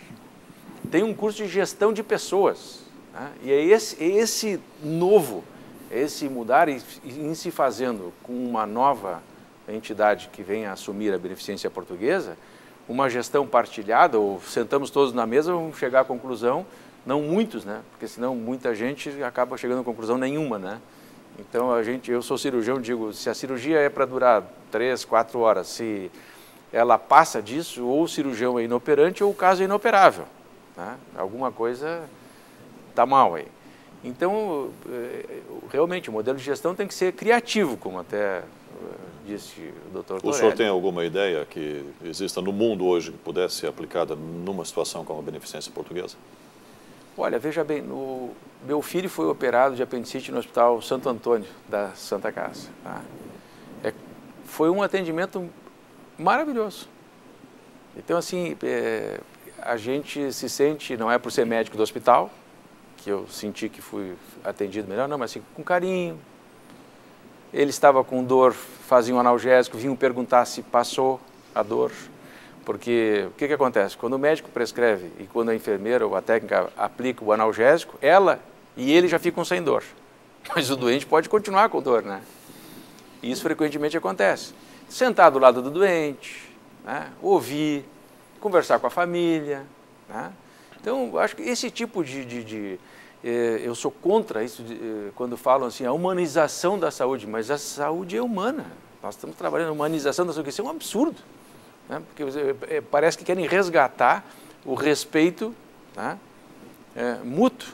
tem um curso de gestão de pessoas, né? E é esse, é esse novo, é esse mudar e, e em se fazendo com uma nova entidade que venha assumir a Beneficência Portuguesa, uma gestão partilhada, ou sentamos todos na mesa, vamos chegar à conclusão, não muitos, né? Porque senão muita gente acaba chegando a conclusão nenhuma, né? Então, a gente, eu sou cirurgião, digo, se a cirurgia é para durar três, quatro horas, se ela passa disso, ou o cirurgião é inoperante, ou o caso é inoperável, né? Alguma coisa está mal aí. Então, realmente, o modelo de gestão tem que ser criativo, como até... disse o doutor Torelli. O senhor tem alguma ideia que exista no mundo hoje que pudesse ser aplicada numa situação como a Beneficência Portuguesa? Olha, veja bem, no... meu filho foi operado de apendicite no Hospital Santo Antônio, da Santa Casa. Tá? É... Foi um atendimento maravilhoso. Então, assim, é... a gente se sente, não é por ser médico do hospital, que eu senti que fui atendido melhor, não, mas assim, com carinho. Ele estava com dor, fazia um analgésico, vinham perguntar se passou a dor. Porque o que, que acontece? Quando o médico prescreve e quando a enfermeira ou a técnica aplica o analgésico, ela e ele já ficam sem dor. Mas o doente pode continuar com dor, né? E isso frequentemente acontece. Sentar do lado do doente, né? Ouvir, conversar com a família, né? Então, acho que esse tipo de... de, de eu sou contra isso de, quando falam assim, a humanização da saúde, mas a saúde é humana. Nós estamos trabalhando a humanização da saúde, isso é um absurdo, né? Porque é, parece que querem resgatar o respeito, né? é, mútuo,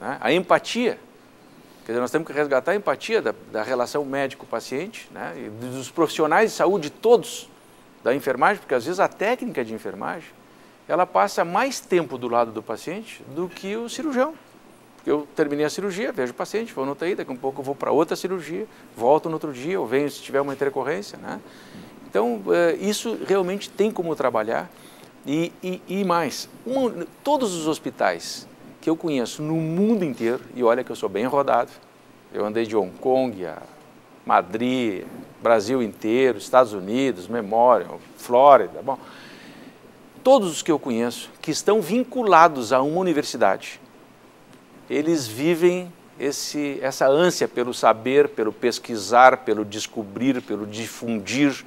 né? A empatia. Quer dizer, nós temos que resgatar a empatia da, da relação médico-paciente, né? E dos profissionais de saúde todos, da enfermagem, porque às vezes a técnica de enfermagem, ela passa mais tempo do lado do paciente do que o cirurgião. Porque eu terminei a cirurgia, vejo o paciente, vou no U T I, daqui a um pouco eu vou para outra cirurgia, volto no outro dia, ou venho se tiver uma intercorrência, né? Então, isso realmente tem como trabalhar. E, e, e mais, um, todos os hospitais que eu conheço no mundo inteiro, e olha que eu sou bem rodado, eu andei de Hong Kong a Madrid, Brasil inteiro, Estados Unidos, Memorial, Flórida, bom, todos os que eu conheço que estão vinculados a uma universidade, eles vivem esse, essa ânsia pelo saber, pelo pesquisar, pelo descobrir, pelo difundir,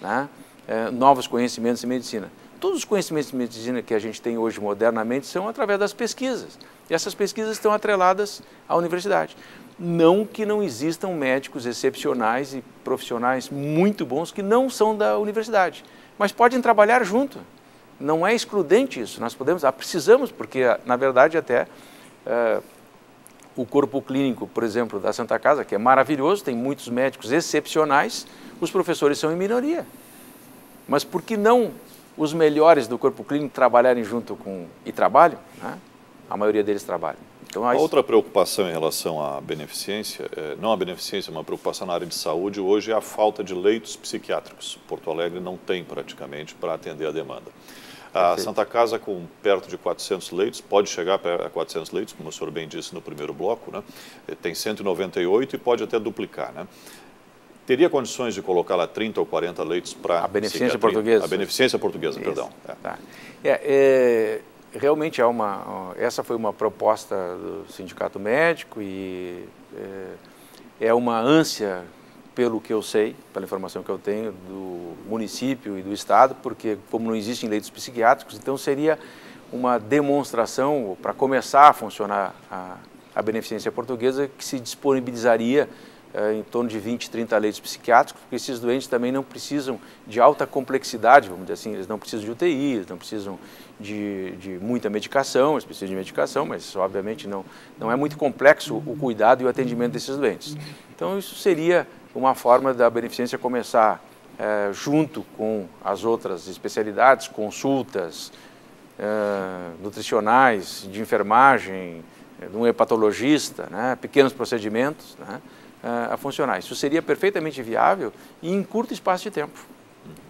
né, é, novos conhecimentos em medicina. Todos os conhecimentos de medicina que a gente tem hoje modernamente são através das pesquisas. E essas pesquisas estão atreladas à universidade. Não que não existam médicos excepcionais e profissionais muito bons que não são da universidade, mas podem trabalhar junto. Não é excludente isso. Nós podemos, ah, precisamos, porque na verdade até ah, o corpo clínico, por exemplo, da Santa Casa, que é maravilhoso, tem muitos médicos excepcionais, os professores são em minoria. Mas por que não os melhores do corpo clínico trabalharem junto com... e trabalham, né? A maioria deles trabalham. Então, a... Outra preocupação em relação à beneficência, não a beneficência, uma preocupação na área de saúde hoje é a falta de leitos psiquiátricos. Porto Alegre não tem praticamente para atender a demanda. A Santa Casa, com perto de quatrocentos leitos, pode chegar a quatrocentos leitos, como o senhor bem disse no primeiro bloco, né? Tem cento e noventa e oito e pode até duplicar, né? Teria condições de colocar lá trinta ou quarenta leitos para... A Beneficência Portuguesa. A Beneficência Portuguesa, isso. Perdão. É. Tá. É, é, realmente, há uma, essa foi uma proposta do Sindicato Médico e é, é uma ânsia, pelo que eu sei, pela informação que eu tenho, do município e do Estado, porque como não existem leitos psiquiátricos, então seria uma demonstração para começar a funcionar a, a Beneficência Portuguesa, que se disponibilizaria em torno de vinte, trinta leitos psiquiátricos, porque esses doentes também não precisam de alta complexidade, vamos dizer assim, eles não precisam de U T I, eles não precisam de, de muita medicação, eles precisam de medicação, mas obviamente não, não é muito complexo o cuidado e o atendimento desses doentes. Então isso seria uma forma da Beneficência começar é, junto com as outras especialidades, consultas é, nutricionais, de enfermagem, de um hepatologista, né, pequenos procedimentos, né, a funcionar. Isso seria perfeitamente viável e em curto espaço de tempo.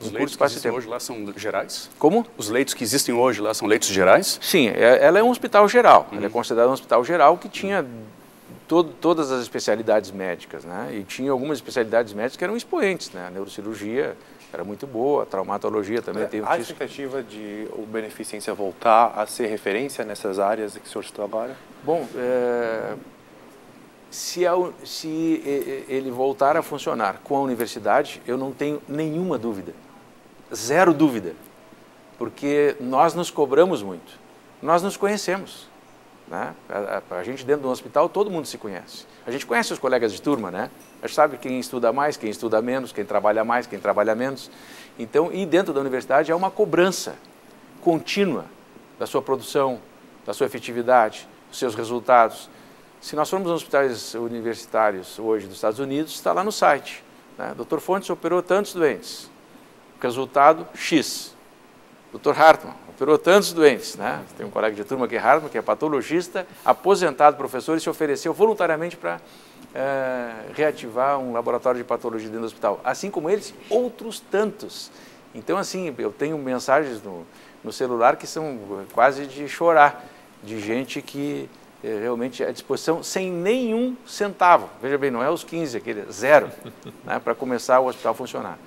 Os leitos que existem hoje lá são gerais? Como? Os leitos que existem hoje lá são leitos gerais? Sim, ela é um hospital geral. Uhum. Ela é considerada um hospital geral que tinha todo, todas as especialidades médicas, né? E tinha algumas especialidades médicas que eram expoentes, né? A neurocirurgia era muito boa, a traumatologia também é, teve... Há expectativa de o Beneficência voltar a ser referência nessas áreas que o senhor trabalha? Bom, é... Se, a, se ele voltar a funcionar com a universidade, eu não tenho nenhuma dúvida, zero dúvida, porque nós nos cobramos muito, nós nos conhecemos, né? a, a, a gente dentro do hospital, todo mundo se conhece, a gente conhece os colegas de turma, né? A gente sabe quem estuda mais, quem estuda menos, quem trabalha mais, quem trabalha menos, então, e dentro da universidade há uma cobrança contínua da sua produção, da sua efetividade, dos seus resultados. Se nós formos nos hospitais universitários hoje dos Estados Unidos, está lá no site, né? doutor Fontes operou tantos doentes, resultado X. doutor Hartmann operou tantos doentes, né? Tem um colega de turma que é Hartmann, que é patologista, aposentado, professor, e se ofereceu voluntariamente para é, reativar um laboratório de patologia dentro do hospital. Assim como eles, outros tantos. Então, assim, eu tenho mensagens no, no celular que são quase de chorar, de gente que... realmente à disposição, sem nenhum centavo. Veja bem, não é os quinze, aquele zero, né, para começar o hospital a funcionar.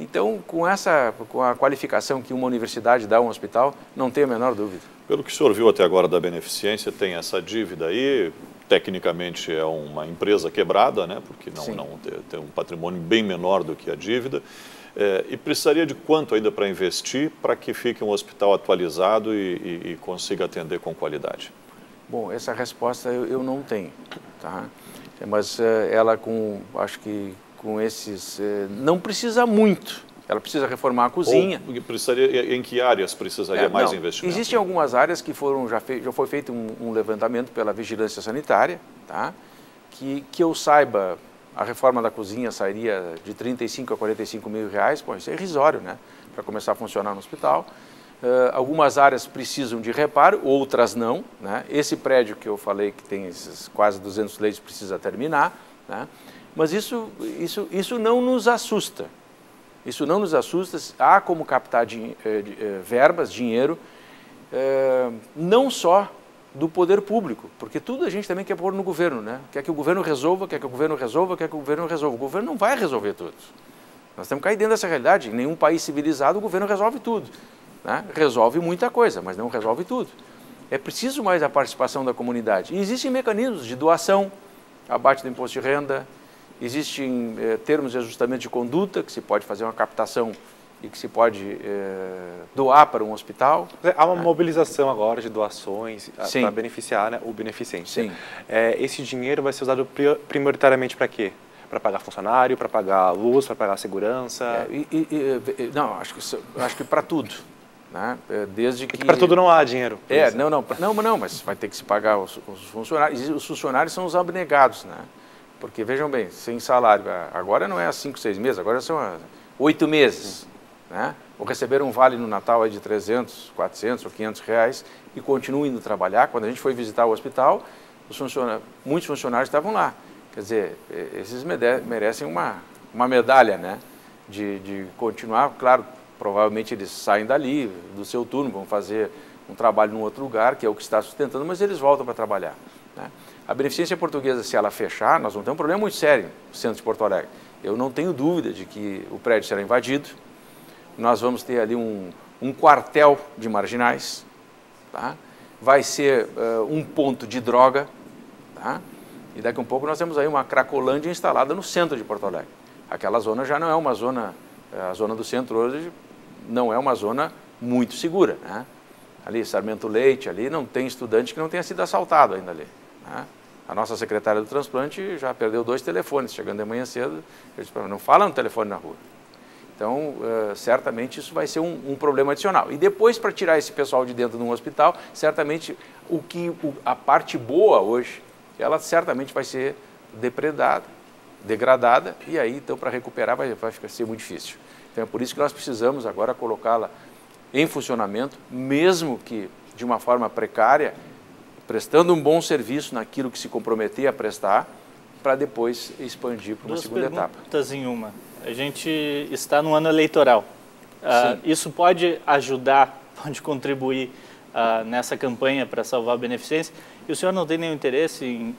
Então, com, essa, com a qualificação que uma universidade dá a um hospital, não tenho a menor dúvida. Pelo que o senhor viu até agora da Beneficência, tem essa dívida aí, tecnicamente é uma empresa quebrada, né, porque não, não, tem um patrimônio bem menor do que a dívida. É, e precisaria de quanto ainda para investir para que fique um hospital atualizado e, e, e consiga atender com qualidade? Bom, essa resposta eu, eu não tenho, tá? Mas uh, ela com, acho que com esses, uh, não precisa muito, ela precisa reformar a cozinha. Ou precisaria, em que áreas precisaria é, mais não. investimento? Existem algumas áreas que foram, já, fei, já foi feito um, um levantamento pela vigilância sanitária, tá? Que, que eu saiba, a reforma da cozinha sairia de trinta e cinco a quarenta e cinco mil reais, pô, isso é irrisório, né? Para começar a funcionar no hospital. Uh, algumas áreas precisam de reparo, outras não, né? Esse prédio que eu falei que tem esses quase duzentos leitos precisa terminar, né? Mas isso, isso, isso não nos assusta, isso não nos assusta, há como captar din- eh, eh, verbas, dinheiro, eh, não só do poder público, porque tudo a gente também quer pôr no governo, né? Quer que o governo resolva, quer que o governo resolva, quer que o governo resolva. O governo não vai resolver tudo. Nós temos que cair dentro dessa realidade. Em nenhum país civilizado o governo resolve tudo, né? Resolve muita coisa, mas não resolve tudo. É preciso mais a participação da comunidade. E existem mecanismos de doação, abate do imposto de renda, existem eh, termos de ajustamento de conduta, que se pode fazer uma captação e que se pode eh, doar para um hospital. Há uma, né, mobilização agora de doações para beneficiar, né, o beneficente. Sim. É, esse dinheiro vai ser usado prioritariamente para quê? Para pagar funcionário, para pagar luz, para pagar segurança? É, e, e, e, não, acho que, acho que para tudo. Né? Desde que... Para tudo não há dinheiro. É, não, não, não, não, mas vai ter que se pagar os, os funcionários. Os funcionários são os abnegados, né? Porque, vejam bem, sem salário, agora não é há cinco, seis meses, agora são há oito meses, né? Ou receberam um vale no Natal aí de trezentos, quatrocentos ou quinhentos reais e continuam indo trabalhar. Quando a gente foi visitar o hospital, os funcionários, muitos funcionários estavam lá. Quer dizer, esses merecem uma, uma medalha, né? De, de continuar, claro. Provavelmente eles saem dali, do seu turno, vão fazer um trabalho num outro lugar, que é o que está sustentando, mas eles voltam para trabalhar, né? A Beneficência Portuguesa, se ela fechar, nós vamos ter um problema muito sério no centro de Porto Alegre. Eu não tenho dúvida de que o prédio será invadido, nós vamos ter ali um, um quartel de marginais, tá? Vai ser uh, um ponto de droga, tá? E daqui a um pouco nós temos aí uma cracolândia instalada no centro de Porto Alegre. Aquela zona já não é uma zona... A zona do centro hoje não é uma zona muito segura, né? Ali, Sarmento Leite, ali não tem estudante que não tenha sido assaltado ainda ali, né? A nossa secretária do transplante já perdeu dois telefones, chegando de manhã cedo, eu disse, não fala no telefone na rua. Então, uh, certamente isso vai ser um, um problema adicional. E depois, para tirar esse pessoal de dentro de um hospital, certamente o que, o, a parte boa hoje, ela certamente vai ser depredada, degradada, e aí então para recuperar vai, vai ficar, ser muito difícil. Então é por isso que nós precisamos agora colocá-la em funcionamento, mesmo que de uma forma precária, prestando um bom serviço naquilo que se comprometer a prestar, para depois expandir para uma Duas segunda etapa. Perguntas em uma. A gente está no ano eleitoral. Uh, isso pode ajudar, pode contribuir Uh, nessa campanha para salvar a beneficência, e o senhor não tem nenhum interesse em,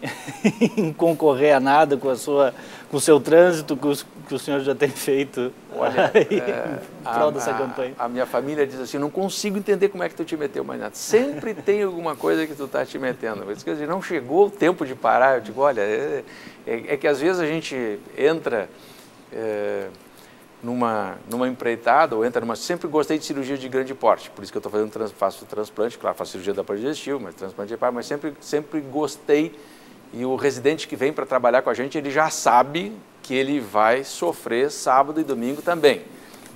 em concorrer a nada com a sua, com o seu trânsito, com os, que o senhor já tem feito? Olha, em é, prol a, dessa campanha. A, a minha família diz assim, não consigo entender como é que tu te meteu, mas nada. Sempre tem alguma coisa que tu está te metendo. Mas, quer dizer, não chegou o tempo de parar. Eu digo, olha, é, é, é que às vezes a gente entra... É, Numa, numa empreitada ou entra numa... Sempre gostei de cirurgia de grande porte, por isso que eu estou fazendo trans, faço transplante, claro, faço cirurgia da parede digestiva, mas transplante de par, mas sempre, sempre gostei, e o residente que vem para trabalhar com a gente, ele já sabe que ele vai sofrer sábado e domingo também.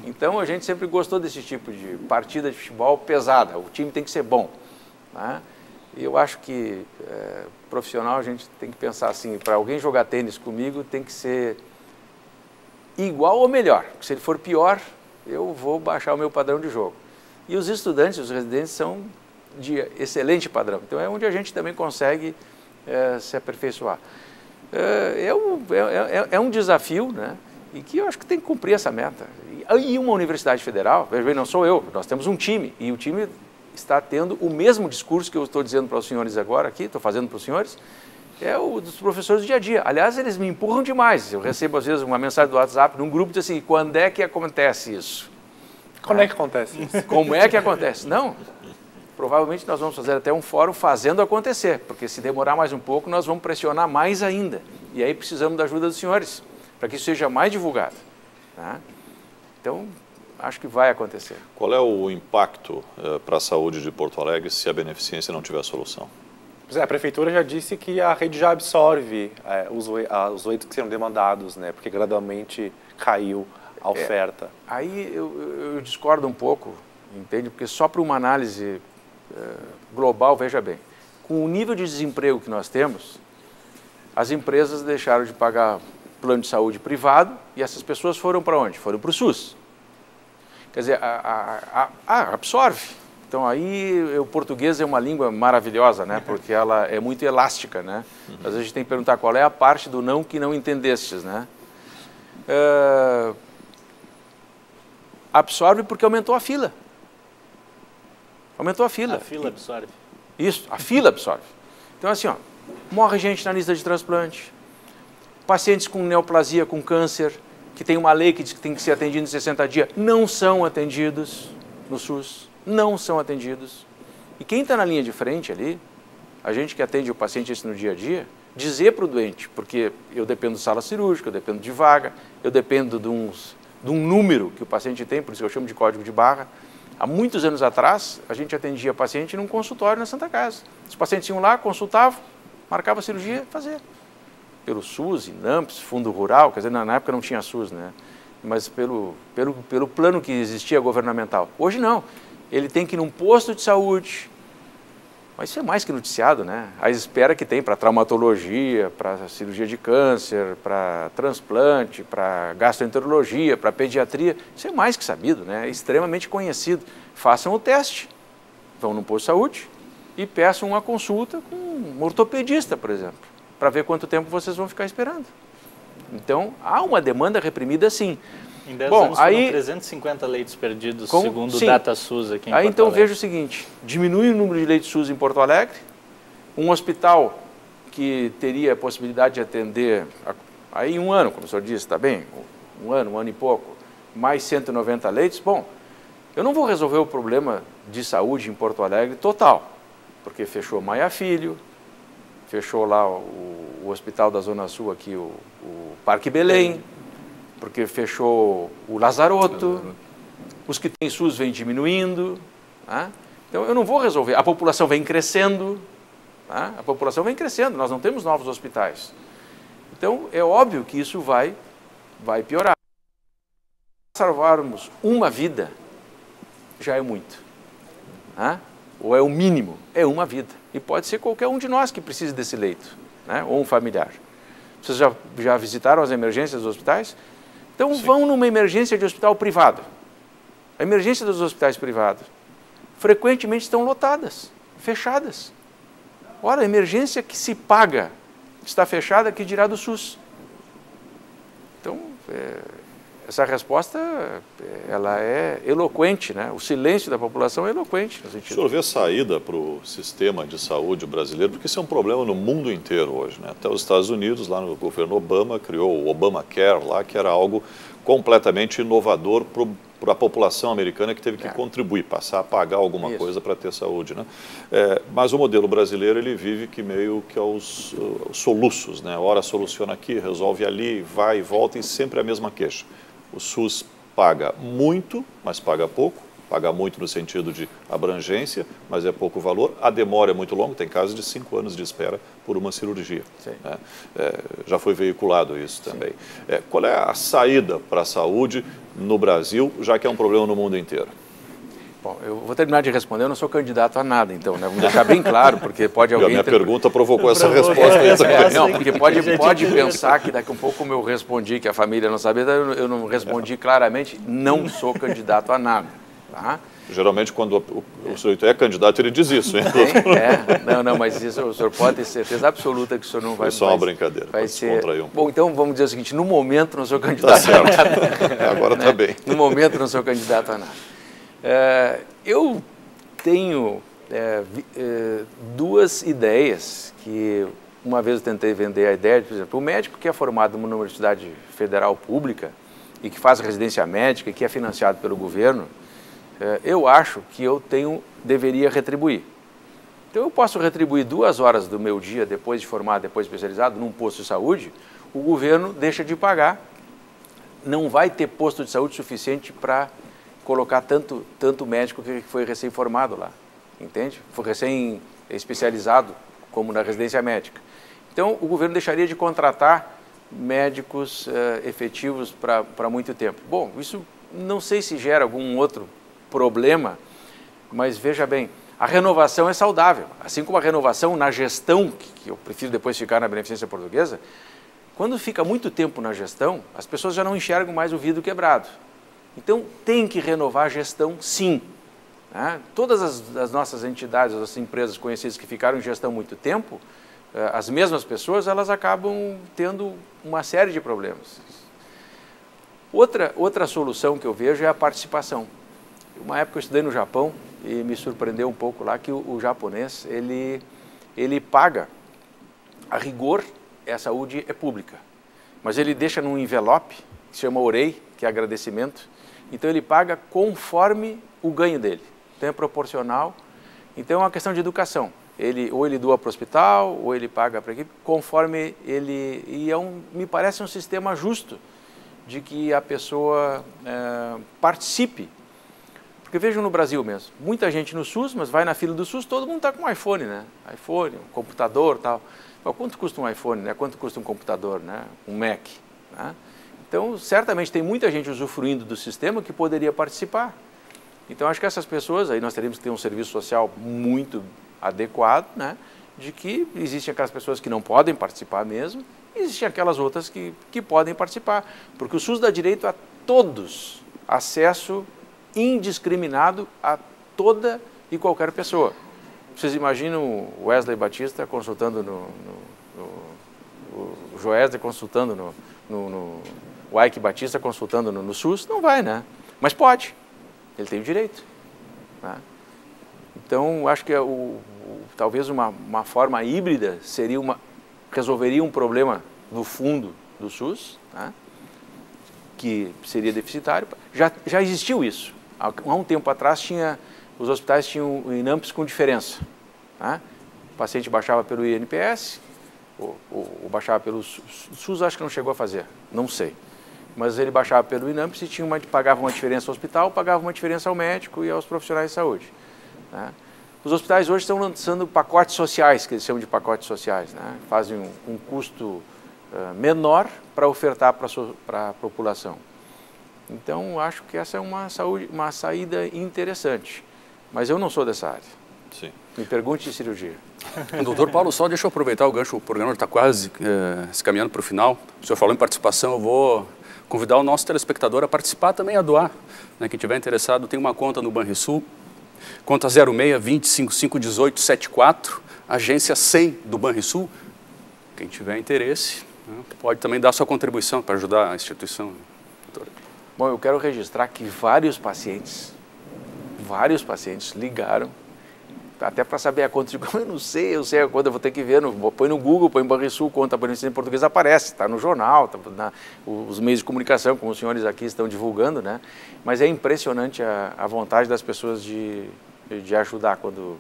Então a gente sempre gostou desse tipo de partida de futebol pesada, o time tem que ser bom, né? E eu acho que é, profissional a gente tem que pensar assim, para alguém jogar tênis comigo tem que ser... igual ou melhor, porque se ele for pior, eu vou baixar o meu padrão de jogo. E os estudantes, os residentes, são de excelente padrão. Então é onde a gente também consegue é, se aperfeiçoar. É, é, um, é, é um desafio, né? E que eu acho que tem que cumprir essa meta. E uma universidade federal, veja bem, não sou eu, nós temos um time, e o time está tendo o mesmo discurso que eu estou dizendo para os senhores agora aqui, estou fazendo para os senhores, é o dos professores do dia a dia. Aliás, eles me empurram demais. Eu recebo, às vezes, uma mensagem do WhatsApp num grupo, diz assim, quando é que acontece isso? Como é, é que acontece isso? Como é que acontece? Não, provavelmente nós vamos fazer até um fórum fazendo acontecer, porque se demorar mais um pouco, nós vamos pressionar mais ainda. E aí precisamos da ajuda dos senhores, para que isso seja mais divulgado, tá? Então, acho que vai acontecer. Qual é o impacto eh, para a saúde de Porto Alegre se a beneficência não tiver solução? A prefeitura já disse que a rede já absorve é, os, os leitos que serão demandados, né? Porque gradualmente caiu a oferta. É, aí eu, eu discordo um pouco, entende? Porque só para uma análise é, global, veja bem, com o nível de desemprego que nós temos, as empresas deixaram de pagar plano de saúde privado e essas pessoas foram para onde? Foram para o SUS. Quer dizer, a, a, a, a absorve. Então aí o português é uma língua maravilhosa, né? Porque ela é muito elástica, né? Uhum. Às vezes a gente tem que perguntar qual é a parte do não que não entendestes, né? Uh, absorve porque aumentou a fila. Aumentou a fila. A fila absorve. Isso, a fila absorve. Então, assim, ó, morre gente na lista de transplante, pacientes com neoplasia, com câncer, que tem uma lei que diz que tem que ser atendido em sessenta dias, não são atendidos no SUS, não são atendidos. E quem está na linha de frente ali, a gente que atende o paciente esse no dia a dia, dizer para o doente, porque eu dependo de sala cirúrgica, eu dependo de vaga, eu dependo de, uns, de um número que o paciente tem, por isso eu chamo de código de barra. Há muitos anos atrás, a gente atendia paciente num consultório na Santa Casa. Os pacientes iam lá, consultavam, marcavam a cirurgia, faziam. Pelo SUS, INAMPS, Fundo Rural, quer dizer, na época não tinha SUS, né? Mas pelo, pelo, pelo plano que existia governamental. Hoje não. Ele tem que ir num posto de saúde, mas isso é mais que noticiado, né? A espera que tem para traumatologia, para cirurgia de câncer, para transplante, para gastroenterologia, para pediatria, isso é mais que sabido, né? É extremamente conhecido. Façam o teste, vão no posto de saúde e peçam uma consulta com um ortopedista, por exemplo, para ver quanto tempo vocês vão ficar esperando. Então, há uma demanda reprimida, sim. Em dez anos foram trezentos e cinquenta leitos perdidos, com, segundo o DataSUS aqui em aí, Porto Alegre. Aí então veja o seguinte, diminui o número de leitos SUS em Porto Alegre, um hospital que teria a possibilidade de atender, aí um ano, como o senhor disse, está bem? Um ano, um ano e pouco, mais cento e noventa leitos. Bom, eu não vou resolver o problema de saúde em Porto Alegre total, porque fechou Maia Filho, fechou lá o, o hospital da Zona Sul aqui, o, o Parque Belém, é. Porque fechou o Lazaroto, os que têm SUS vêm diminuindo. Tá? Então, eu não vou resolver. A população vem crescendo, tá? a população vem crescendo, nós não temos novos hospitais. Então, é óbvio que isso vai, vai piorar. Salvarmos uma vida já é muito, tá? ou é o mínimo, é uma vida. E pode ser qualquer um de nós que precise desse leito, né? ou um familiar. Vocês já, já visitaram as emergências dos hospitais? Então, Sim. vão numa emergência de hospital privado. A emergência dos hospitais privados frequentemente estão lotadas, fechadas. Ora, a emergência que se paga está fechada, que dirá do SUS? Então, é, essa resposta ela é eloquente, né? O silêncio da população é eloquente. No sentido. O senhor vê saída para o sistema de saúde brasileiro, porque isso é um problema no mundo inteiro hoje, né? Até os Estados Unidos, lá no governo Obama, criou o Obamacare lá, que era algo completamente inovador para a população americana que teve que é. contribuir, passar a pagar alguma isso. coisa para ter saúde, né? É, mas o modelo brasileiro, ele vive que meio que aos, aos soluços, né? Ora soluciona aqui, resolve ali, vai e volta e sempre a mesma queixa. O SUS paga muito, mas paga pouco, paga muito no sentido de abrangência, mas é pouco valor. A demora é muito longa, tem casos de cinco anos de espera por uma cirurgia. Né? É, já foi veiculado isso também. É, qual é a saída para a saúde no Brasil, já que é um problema no mundo inteiro? Bom, eu vou terminar de responder, eu não sou candidato a nada, então, né? Vamos deixar bem claro, porque pode alguém... A minha ter... pergunta provocou essa resposta. É, não, porque pode, pode pensar que daqui a um pouco, como eu respondi, que a família não sabia, eu não respondi claramente, não sou candidato a nada. Tá? Geralmente, quando o, o sujeito é candidato, ele diz isso, hein? É, não, não, mas isso o senhor pode ter certeza absoluta que o senhor não vai... É só uma brincadeira, vai ser... um Bom, então vamos dizer o seguinte, no momento não sou candidato tá certo. a nada. Agora tá bem. No momento não sou candidato a nada. É, eu tenho é, é, duas ideias que uma vez eu tentei vender a ideia de, por exemplo, o médico que é formado numa universidade federal pública e que faz residência médica e que é financiado pelo governo, é, eu acho que eu tenho, deveria retribuir. Então eu posso retribuir duas horas do meu dia depois de formado, depois especializado, num posto de saúde, o governo deixa de pagar, não vai ter posto de saúde suficiente para... colocar tanto, tanto médico que foi recém-formado lá, entende? Foi recém-especializado como na residência médica. Então, o governo deixaria de contratar médicos uh, efetivos para muito tempo. Bom, isso não sei se gera algum outro problema, mas veja bem, a renovação é saudável. Assim como a renovação na gestão, que, que eu prefiro depois ficar na Beneficência Portuguesa, quando fica muito tempo na gestão, as pessoas já não enxergam mais o vidro quebrado. Então, tem que renovar a gestão, sim. Né? Todas as, as nossas entidades, as empresas conhecidas que ficaram em gestão muito tempo, eh, as mesmas pessoas, elas acabam tendo uma série de problemas. Outra, outra solução que eu vejo é a participação. Uma época eu estudei no Japão, e me surpreendeu um pouco lá que o, o japonês, ele, ele paga, a rigor, a saúde é pública, mas ele deixa num envelope, que se chama orei, que é agradecimento, então ele paga conforme o ganho dele, então é proporcional, então é uma questão de educação, ele, ou ele doa para o hospital, ou ele paga para a equipe, conforme ele, e é um, me parece um sistema justo, de que a pessoa é, participe. Porque vejam no Brasil mesmo, muita gente no SUS, mas vai na fila do SUS, todo mundo está com um iPhone, né? iPhone, um computador e tal. Mas quanto custa um iPhone, né? Quanto custa um computador, né? Um Mac, né? Então, certamente tem muita gente usufruindo do sistema que poderia participar. Então, acho que essas pessoas, aí nós teríamos que ter um serviço social muito adequado, né? De que existem aquelas pessoas que não podem participar mesmo, existem aquelas outras que, que podem participar, porque o SUS dá direito a todos, acesso indiscriminado a toda e qualquer pessoa. Vocês imaginam o Wesley Batista consultando no... no, no o Joesley consultando no, no, no... o Ike Batista consultando no, no SUS? Não vai, né? Mas pode, ele tem o direito, né? Então, acho que é o, o, talvez uma, uma forma híbrida seria uma... resolveria um problema no fundo do SUS, né, que seria deficitário. Já, já existiu isso. Há, há um tempo atrás, tinha, os hospitais tinham o INAMPS com diferença, né? O paciente baixava pelo I N P S, ou, ou, ou baixava pelo SUS, acho que não chegou a fazer, não sei. Mas ele baixava pelo INAMPS e tinha uma, pagava uma diferença ao hospital, pagava uma diferença ao médico e aos profissionais de saúde, né? Os hospitais hoje estão lançando pacotes sociais, que eles chamam de pacotes sociais, né? Fazem um, um custo uh, menor para ofertar para so, a população. Então, acho que essa é uma, saúde, uma saída interessante, mas eu não sou dessa área. Sim. Me pergunte de cirurgia. Doutor Paulo, só deixa eu aproveitar o gancho, o programa está quase uh, se caminhando para o final. O senhor falou em participação, eu vou convidar o nosso telespectador a participar também, a doar, né? Quem estiver interessado, tem uma conta no Banrisul, conta zero seis, dois cinco cinco, um oito sete quatro, agência cem do Banrisul. Quem tiver interesse, né, pode também dar sua contribuição para ajudar a instituição. Bom, eu quero registrar que vários pacientes, vários pacientes ligaram, até para saber a conta de como, eu não sei, eu sei a conta, eu vou ter que ver, no, põe no Google, põe Banrisul, conta Beneficência Portuguesa, aparece, está no jornal, tá na, os meios de comunicação, como os senhores aqui estão divulgando, né? Mas é impressionante a, a vontade das pessoas de, de ajudar quando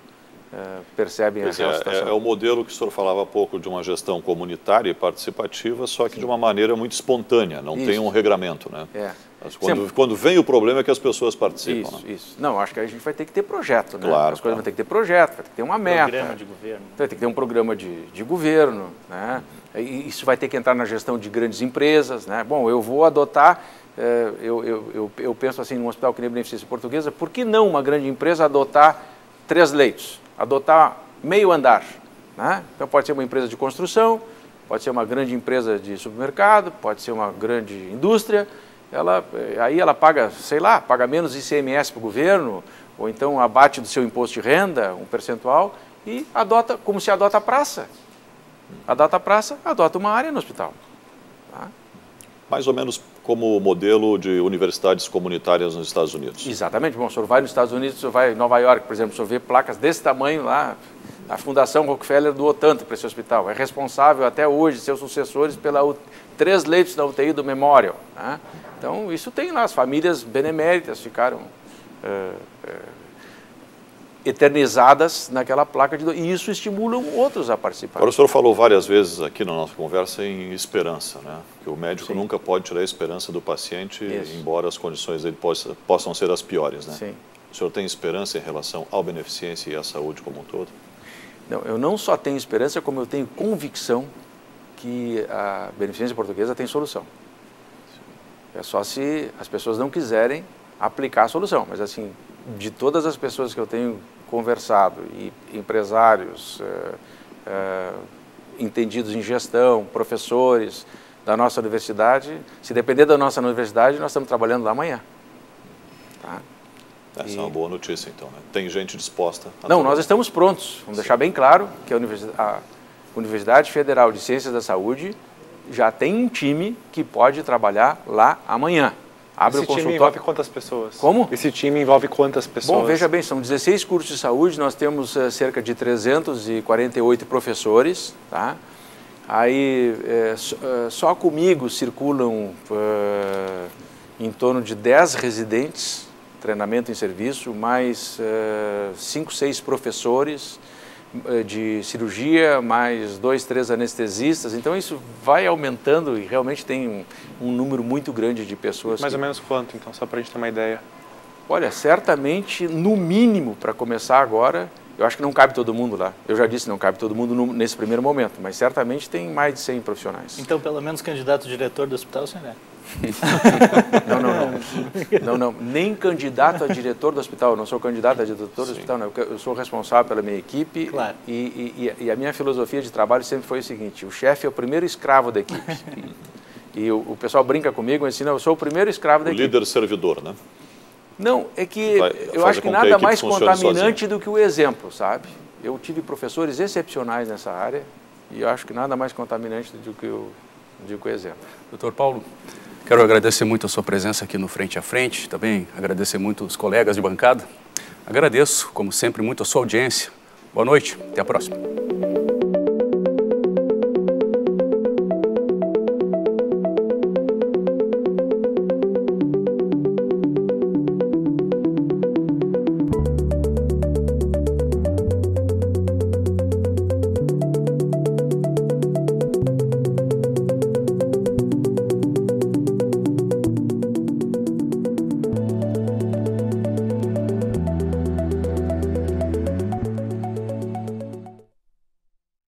é, percebem essa é, situação. É, é o modelo que o senhor falava há pouco de uma gestão comunitária e participativa, só que Sim. de uma maneira muito espontânea, não Isso. tem um regramento, né? É. Mas quando, quando vem o problema é que as pessoas participam. Isso, né? Isso. Não, acho que a gente vai ter que ter projeto, né? Claro. As coisas claro. vão ter que ter projeto, vai ter que ter uma meta. Programa de governo. Vai ter que ter um programa de, de governo, né? E isso vai ter que entrar na gestão de grandes empresas, né? Bom, eu vou adotar, eu, eu, eu, eu penso assim, num hospital que nem Beneficência Portuguesa, por que não uma grande empresa adotar três leitos? Adotar meio andar, né? Então pode ser uma empresa de construção, pode ser uma grande empresa de supermercado, pode ser uma grande indústria. Ela, aí ela paga, sei lá, paga menos I C M S para o governo, ou então abate do seu imposto de renda, um percentual, e adota, como se adota a praça. Adota a praça, adota uma área no hospital. Tá? Mais ou menos como o modelo de universidades comunitárias nos Estados Unidos. Exatamente. Bom, o senhor vai nos Estados Unidos, o senhor vai em Nova York, por exemplo, o senhor vê placas desse tamanho lá, a Fundação Rockefeller doou tanto para esse hospital. É responsável até hoje, seus sucessores, pelos três leitos da U T I do Memorial, né? Então, isso tem lá, as famílias beneméritas ficaram uh, uh, eternizadas naquela placa de do... E isso estimula outros a participar. Agora, o senhor falou várias vezes aqui na nossa conversa em esperança, né? Que o médico Sim. nunca pode tirar a esperança do paciente, isso. embora as condições dele possam, possam ser as piores, né? Sim. O senhor tem esperança em relação à beneficência e à saúde como um todo? Não, eu não só tenho esperança, como eu tenho convicção que a Beneficência Portuguesa tem solução. É só se as pessoas não quiserem aplicar a solução. Mas, assim, de todas as pessoas que eu tenho conversado, e empresários, é, é, entendidos em gestão, professores da nossa universidade, se depender da nossa universidade, nós estamos trabalhando lá amanhã. Tá? Essa e... é uma boa notícia, então, né? Tem gente disposta a... Não, nós estamos prontos. Vamos Sim. deixar bem claro que a Universidade, a Universidade Federal de Ciências da Saúde já tem um time que pode trabalhar lá amanhã. Abre Esse o consultório. Time envolve quantas pessoas? Como? Esse time envolve quantas pessoas? Bom, veja bem, são dezesseis cursos de saúde, nós temos uh, cerca de trezentos e quarenta e oito professores, tá? Aí é, só, uh, só comigo circulam uh, em torno de dez residentes, treinamento em serviço, mais uh, cinco, seis professores uh, de cirurgia, mais dois, três anestesistas. Então isso vai aumentando e realmente tem um, um número muito grande de pessoas. Mais que... ou menos quanto, então, só para a gente ter uma ideia? Olha, certamente, no mínimo, para começar agora... Eu acho que não cabe todo mundo lá. Eu já disse, não cabe todo mundo nesse primeiro momento, mas certamente tem mais de cem profissionais. Então, pelo menos candidato diretor do hospital, você não é? Não, não, não. Não, não. Nem candidato a diretor do hospital. Eu não sou candidato a diretor do Sim. hospital, não. Eu sou responsável pela minha equipe. Claro. E, e, e a minha filosofia de trabalho sempre foi o seguinte, o chefe é o primeiro escravo da equipe. E o, o pessoal brinca comigo, mas assim, não, eu sou o primeiro escravo da o equipe. O líder servidor, né? Não, é que Vai, eu acho que nada mais contaminante sozinho. do que o exemplo, sabe? Eu tive professores excepcionais nessa área e eu acho que nada mais contaminante do que o, do que o exemplo. Doutor Paulo, quero agradecer muito a sua presença aqui no Frente a Frente, também agradecer muito os colegas de bancada. Agradeço, como sempre, muito a sua audiência. Boa noite, até a próxima.